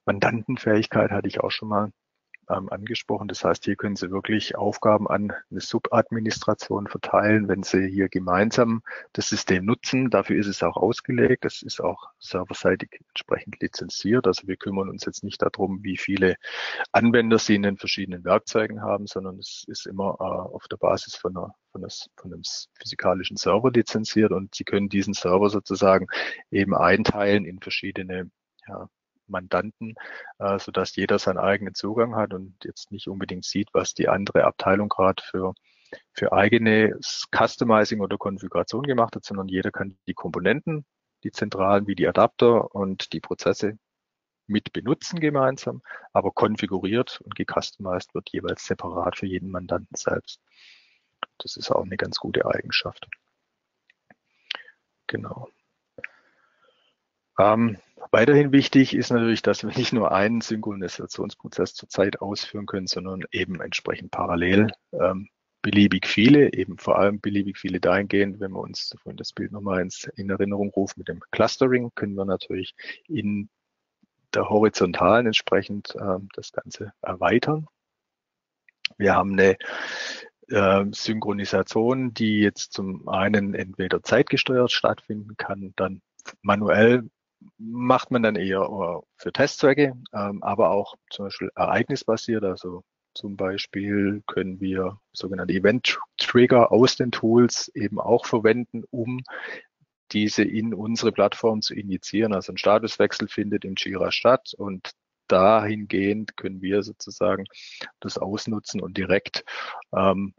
Mandantenfähigkeit hatte ich auch schon mal angesprochen. Das heißt, hier können Sie wirklich Aufgaben an eine Subadministration verteilen, wenn Sie hier gemeinsam das System nutzen. Dafür ist es auch ausgelegt. Das ist auch serverseitig entsprechend lizenziert. Also wir kümmern uns jetzt nicht darum, wie viele Anwender Sie in den verschiedenen Werkzeugen haben, sondern es ist immer auf der Basis von einem physikalischen Server lizenziert und Sie können diesen Server sozusagen eben einteilen in verschiedene, ja, Mandanten, sodass jeder seinen eigenen Zugang hat und jetzt nicht unbedingt sieht, was die andere Abteilung gerade für eigenes Customizing oder Konfiguration gemacht hat, sondern jeder kann die Komponenten, die zentralen wie die Adapter und die Prozesse mit benutzen gemeinsam, aber konfiguriert und gecustomized wird jeweils separat für jeden Mandanten selbst. Das ist auch eine ganz gute Eigenschaft. Genau. Weiterhin wichtig ist natürlich, dass wir nicht nur einen Synchronisationsprozess zurzeit ausführen können, sondern eben entsprechend parallel beliebig viele, eben vor allem beliebig viele dahingehend, wenn wir uns vorhin das Bild nochmal in Erinnerung rufen mit dem Clustering, können wir natürlich in der Horizontalen entsprechend das Ganze erweitern. Wir haben eine Synchronisation, die jetzt zum einen entweder zeitgesteuert stattfinden kann, dann manuell macht man dann eher für Testzwecke, aber auch zum Beispiel ereignisbasiert. Also zum Beispiel können wir sogenannte Event-Trigger aus den Tools eben auch verwenden, um diese in unsere Plattform zu injizieren. Also ein Statuswechsel findet im Jira statt und dahingehend können wir sozusagen das ausnutzen und direkt einen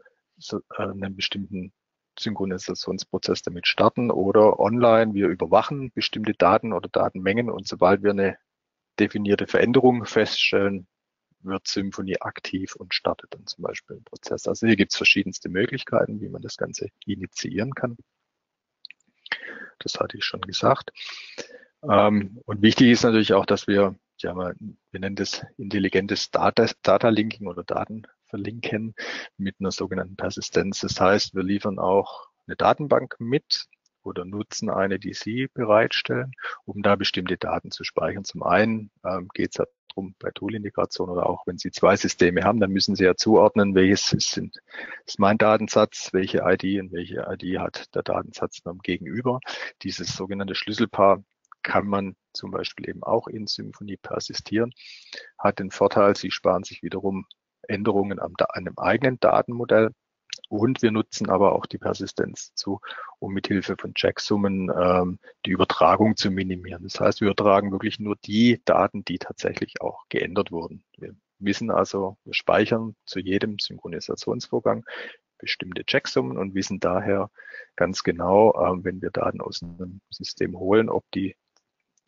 bestimmten Synchronisationsprozess damit starten oder online. Wir überwachen bestimmte Daten oder Datenmengen und sobald wir eine definierte Veränderung feststellen, wird Symphony aktiv und startet dann zum Beispiel einen Prozess. Also hier gibt es verschiedenste Möglichkeiten, wie man das Ganze initiieren kann. Das hatte ich schon gesagt. Und wichtig ist natürlich auch, dass wir nennen das intelligentes Data-Linking oder Datenverlinken mit einer sogenannten Persistenz. Das heißt, wir liefern auch eine Datenbank mit oder nutzen eine, die Sie bereitstellen, um da bestimmte Daten zu speichern. Zum einen geht es ja darum, bei Tool-Integration oder auch wenn Sie zwei Systeme haben, dann müssen Sie ja zuordnen, welches ist mein Datensatz, welche ID und welche ID hat der Datensatz beim Gegenüber. Dieses sogenannte Schlüsselpaar kann man zum Beispiel eben auch in Symphony persistieren, hat den Vorteil, Sie sparen sich wiederum Änderungen an einem eigenen Datenmodell und wir nutzen aber auch die Persistenz dazu, um mit Hilfe von Checksummen die Übertragung zu minimieren. Das heißt, wir übertragen wirklich nur die Daten, die tatsächlich auch geändert wurden. Wir wissen also, wir speichern zu jedem Synchronisationsvorgang bestimmte Checksummen und wissen daher ganz genau, wenn wir Daten aus einem System holen, ob die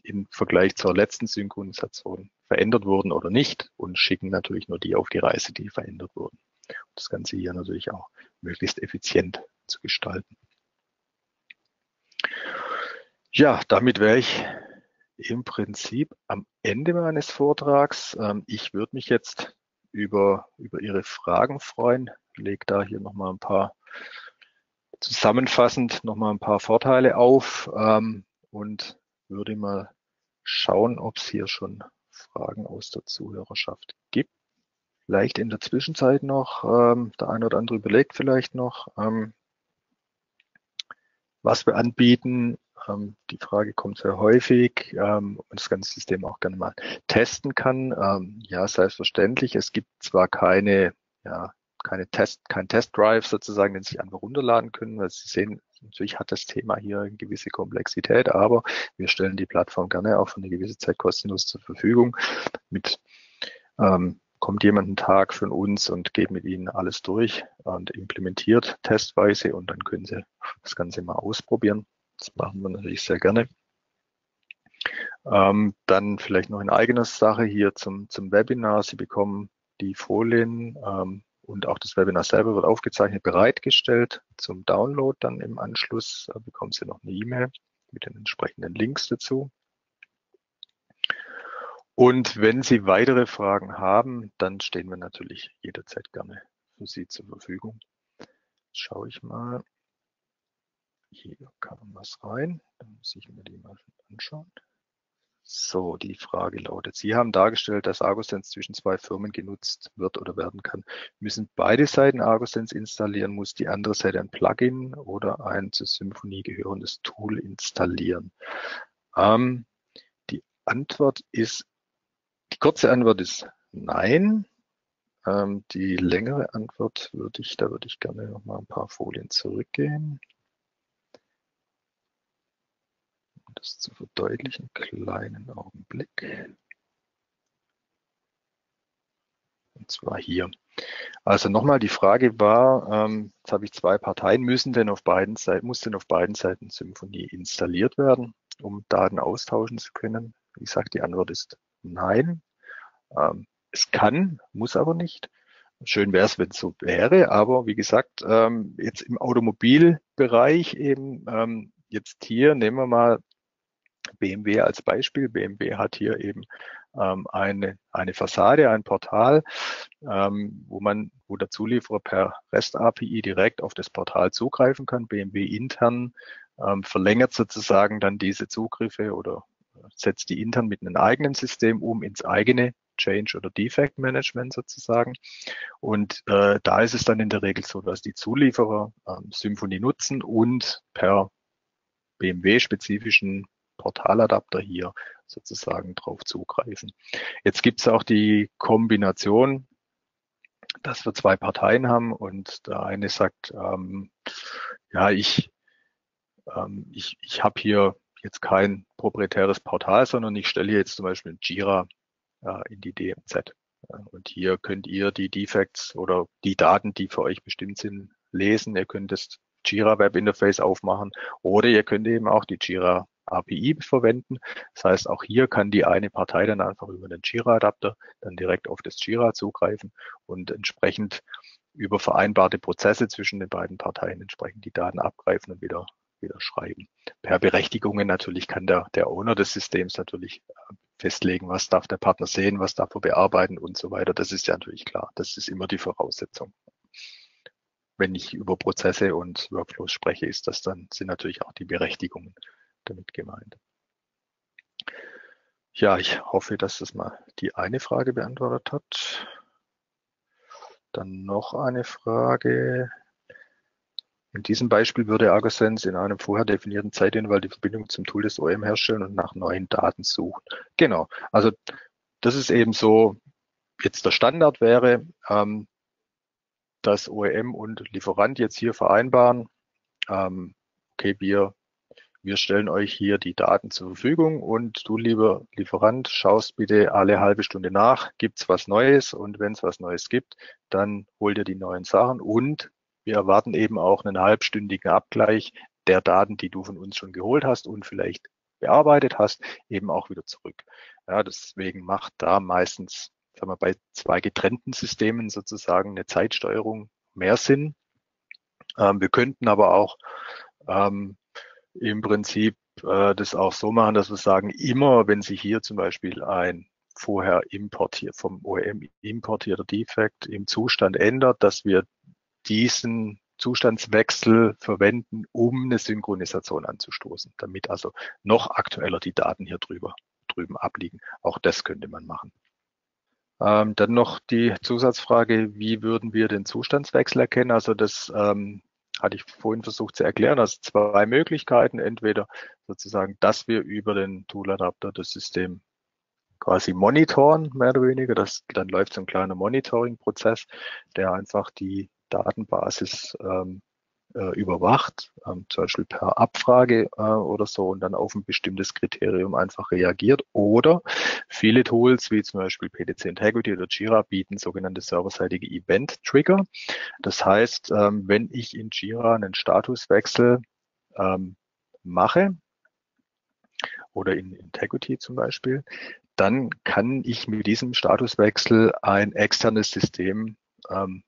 im Vergleich zur letzten Synchronisation verändert wurden oder nicht und schicken natürlich nur die auf die Reise, die verändert wurden. Das Ganze hier natürlich auch möglichst effizient zu gestalten. Ja, damit wäre ich im Prinzip am Ende meines Vortrags. Ich würde mich jetzt über Ihre Fragen freuen. Ich lege da hier nochmal ein paar, zusammenfassend nochmal ein paar Vorteile auf und würde mal schauen, ob es hier schon Fragen aus der Zuhörerschaft gibt. Vielleicht in der Zwischenzeit noch, der eine oder andere überlegt vielleicht noch, was wir anbieten. Die Frage kommt sehr häufig und das ganze System auch gerne mal testen kann. Ja, selbstverständlich. Es gibt zwar keine kein Test-Drive sozusagen, den sich andere runterladen können. Weil Sie sehen, natürlich hat das Thema hier eine gewisse Komplexität, aber wir stellen die Plattform gerne auch für eine gewisse Zeit kostenlos zur Verfügung. Mit kommt jemand einen Tag von uns und geht mit Ihnen alles durch und implementiert testweise und dann können Sie das Ganze mal ausprobieren. Das machen wir natürlich sehr gerne. Dann vielleicht noch eine eigene Sache hier zum Webinar. Sie bekommen die Folien und auch das Webinar selber wird aufgezeichnet, bereitgestellt zum Download. Dann im Anschluss bekommen Sie noch eine E-Mail mit den entsprechenden Links dazu. Und wenn Sie weitere Fragen haben, dann stehen wir natürlich jederzeit gerne für Sie zur Verfügung. Schaue ich mal. Hier kann was rein. Dann muss ich mir die mal anschauen. So, die Frage lautet, Sie haben dargestellt, dass agosense zwischen zwei Firmen genutzt wird oder werden kann. Müssen beide Seiten agosense installieren? Muss die andere Seite ein Plugin oder ein zu Symphony gehörendes Tool installieren? Die kurze Antwort ist nein. Die längere Antwort würde ich gerne noch mal ein paar Folien zurückgehen. Um das zu verdeutlichen, einen kleinen Augenblick. Und zwar hier. Also nochmal die Frage war, jetzt habe ich zwei Parteien, muss denn auf beiden Seiten Symphony installiert werden, um Daten austauschen zu können? Wie gesagt, die Antwort ist nein. Es kann, muss aber nicht. Schön wäre es, wenn es so wäre, aber wie gesagt, jetzt im Automobilbereich eben, jetzt hier nehmen wir mal BMW als Beispiel. BMW hat hier eben eine Fassade, ein Portal, wo der Zulieferer per REST-API direkt auf das Portal zugreifen kann. BMW intern verlängert sozusagen dann diese Zugriffe oder setzt die intern mit einem eigenen System um ins eigene Change- oder Defect-Management sozusagen. Und da ist es dann in der Regel so, dass die Zulieferer Symphony nutzen und per BMW-spezifischen Portaladapter hier sozusagen drauf zugreifen. Jetzt gibt es auch die Kombination, dass wir zwei Parteien haben und der eine sagt, ja, ich habe hier jetzt kein proprietäres Portal, sondern ich stelle jetzt zum Beispiel Jira in die DMZ. Und hier könnt ihr die Defects oder die Daten, die für euch bestimmt sind, lesen. Ihr könnt das Jira Web Interface aufmachen oder ihr könnt eben auch die Jira API verwenden. Das heißt, auch hier kann die eine Partei dann einfach über den Jira Adapter dann direkt auf das Jira zugreifen und entsprechend über vereinbarte Prozesse zwischen den beiden Parteien entsprechend die Daten abgreifen und wieder schreiben. Per Berechtigungen natürlich kann der Owner des Systems natürlich festlegen, was darf der Partner sehen, was darf er bearbeiten und so weiter. Das ist ja natürlich klar. Das ist immer die Voraussetzung. Wenn ich über Prozesse und Workflows spreche, sind natürlich auch die Berechtigungen damit gemeint. Ja, ich hoffe, dass das mal die eine Frage beantwortet hat. Dann noch eine Frage. In diesem Beispiel würde agosense in einem vorher definierten Zeitintervall die Verbindung zum Tool des OEM herstellen und nach neuen Daten suchen. Genau, also das ist eben so, jetzt der Standard wäre, dass OEM und Lieferant jetzt hier vereinbaren, okay, wir stellen euch hier die Daten zur Verfügung und du, lieber Lieferant, schaust bitte alle halbe Stunde nach, gibt's was Neues und wenn es was Neues gibt, dann hol dir die neuen Sachen und wir erwarten eben auch einen halbstündigen Abgleich der Daten, die du von uns schon geholt hast und vielleicht bearbeitet hast, eben auch wieder zurück. Ja, deswegen macht da meistens, sagen wir, bei zwei getrennten Systemen sozusagen eine Zeitsteuerung mehr Sinn. Wir könnten aber auch im Prinzip das auch so machen, dass wir sagen, immer wenn Sie hier zum Beispiel ein vorher vom OEM importierter Defekt im Zustand ändert, dass wir diesen Zustandswechsel verwenden, um eine Synchronisation anzustoßen, damit also noch aktueller die Daten hier drüben abliegen. Auch das könnte man machen. Dann noch die Zusatzfrage, wie würden wir den Zustandswechsel erkennen? Also das hatte ich vorhin versucht zu erklären. Also zwei Möglichkeiten, entweder sozusagen, dass wir über den Tooladapter das System quasi monitoren, mehr oder weniger. Dann läuft so ein kleiner Monitoring-Prozess, der einfach die Datenbasis überwacht, zum Beispiel per Abfrage oder so, und dann auf ein bestimmtes Kriterium einfach reagiert. Oder viele Tools wie zum Beispiel PTC Integrity oder Jira bieten sogenannte serverseitige Event-Trigger. Das heißt, wenn ich in Jira einen Statuswechsel mache oder in Integrity zum Beispiel, dann kann ich mit diesem Statuswechsel ein externes System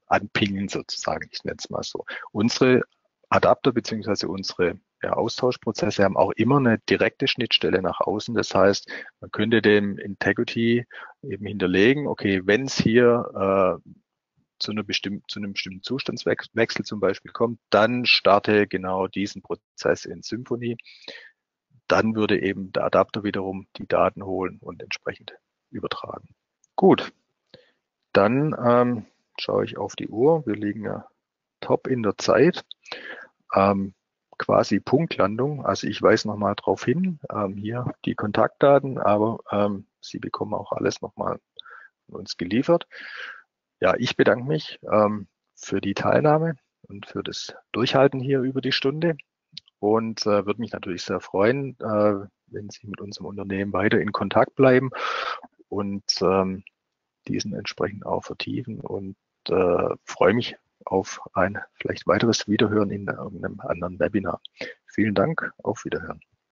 anpingen sozusagen, ich nenne es mal so. Unsere Adapter bzw. unsere Austauschprozesse haben auch immer eine direkte Schnittstelle nach außen. Das heißt, man könnte dem Integrity eben hinterlegen, okay, wenn es hier zu einem bestimmten Zustandswechsel zum Beispiel kommt, dann starte genau diesen Prozess in Symphony. Dann würde eben der Adapter wiederum die Daten holen und entsprechend übertragen. Gut, dann schaue ich auf die Uhr. Wir liegen ja top in der Zeit. Quasi Punktlandung. Also ich weise nochmal darauf hin. Hier die Kontaktdaten, aber Sie bekommen auch alles nochmal von uns geliefert. Ja, ich bedanke mich für die Teilnahme und für das Durchhalten hier über die Stunde. Und würde mich natürlich sehr freuen, wenn Sie mit unserem Unternehmen weiter in Kontakt bleiben und diesen entsprechend auch vertiefen, und freue mich auf ein vielleicht weiteres Wiederhören in irgendeinem anderen Webinar. Vielen Dank, auf Wiederhören.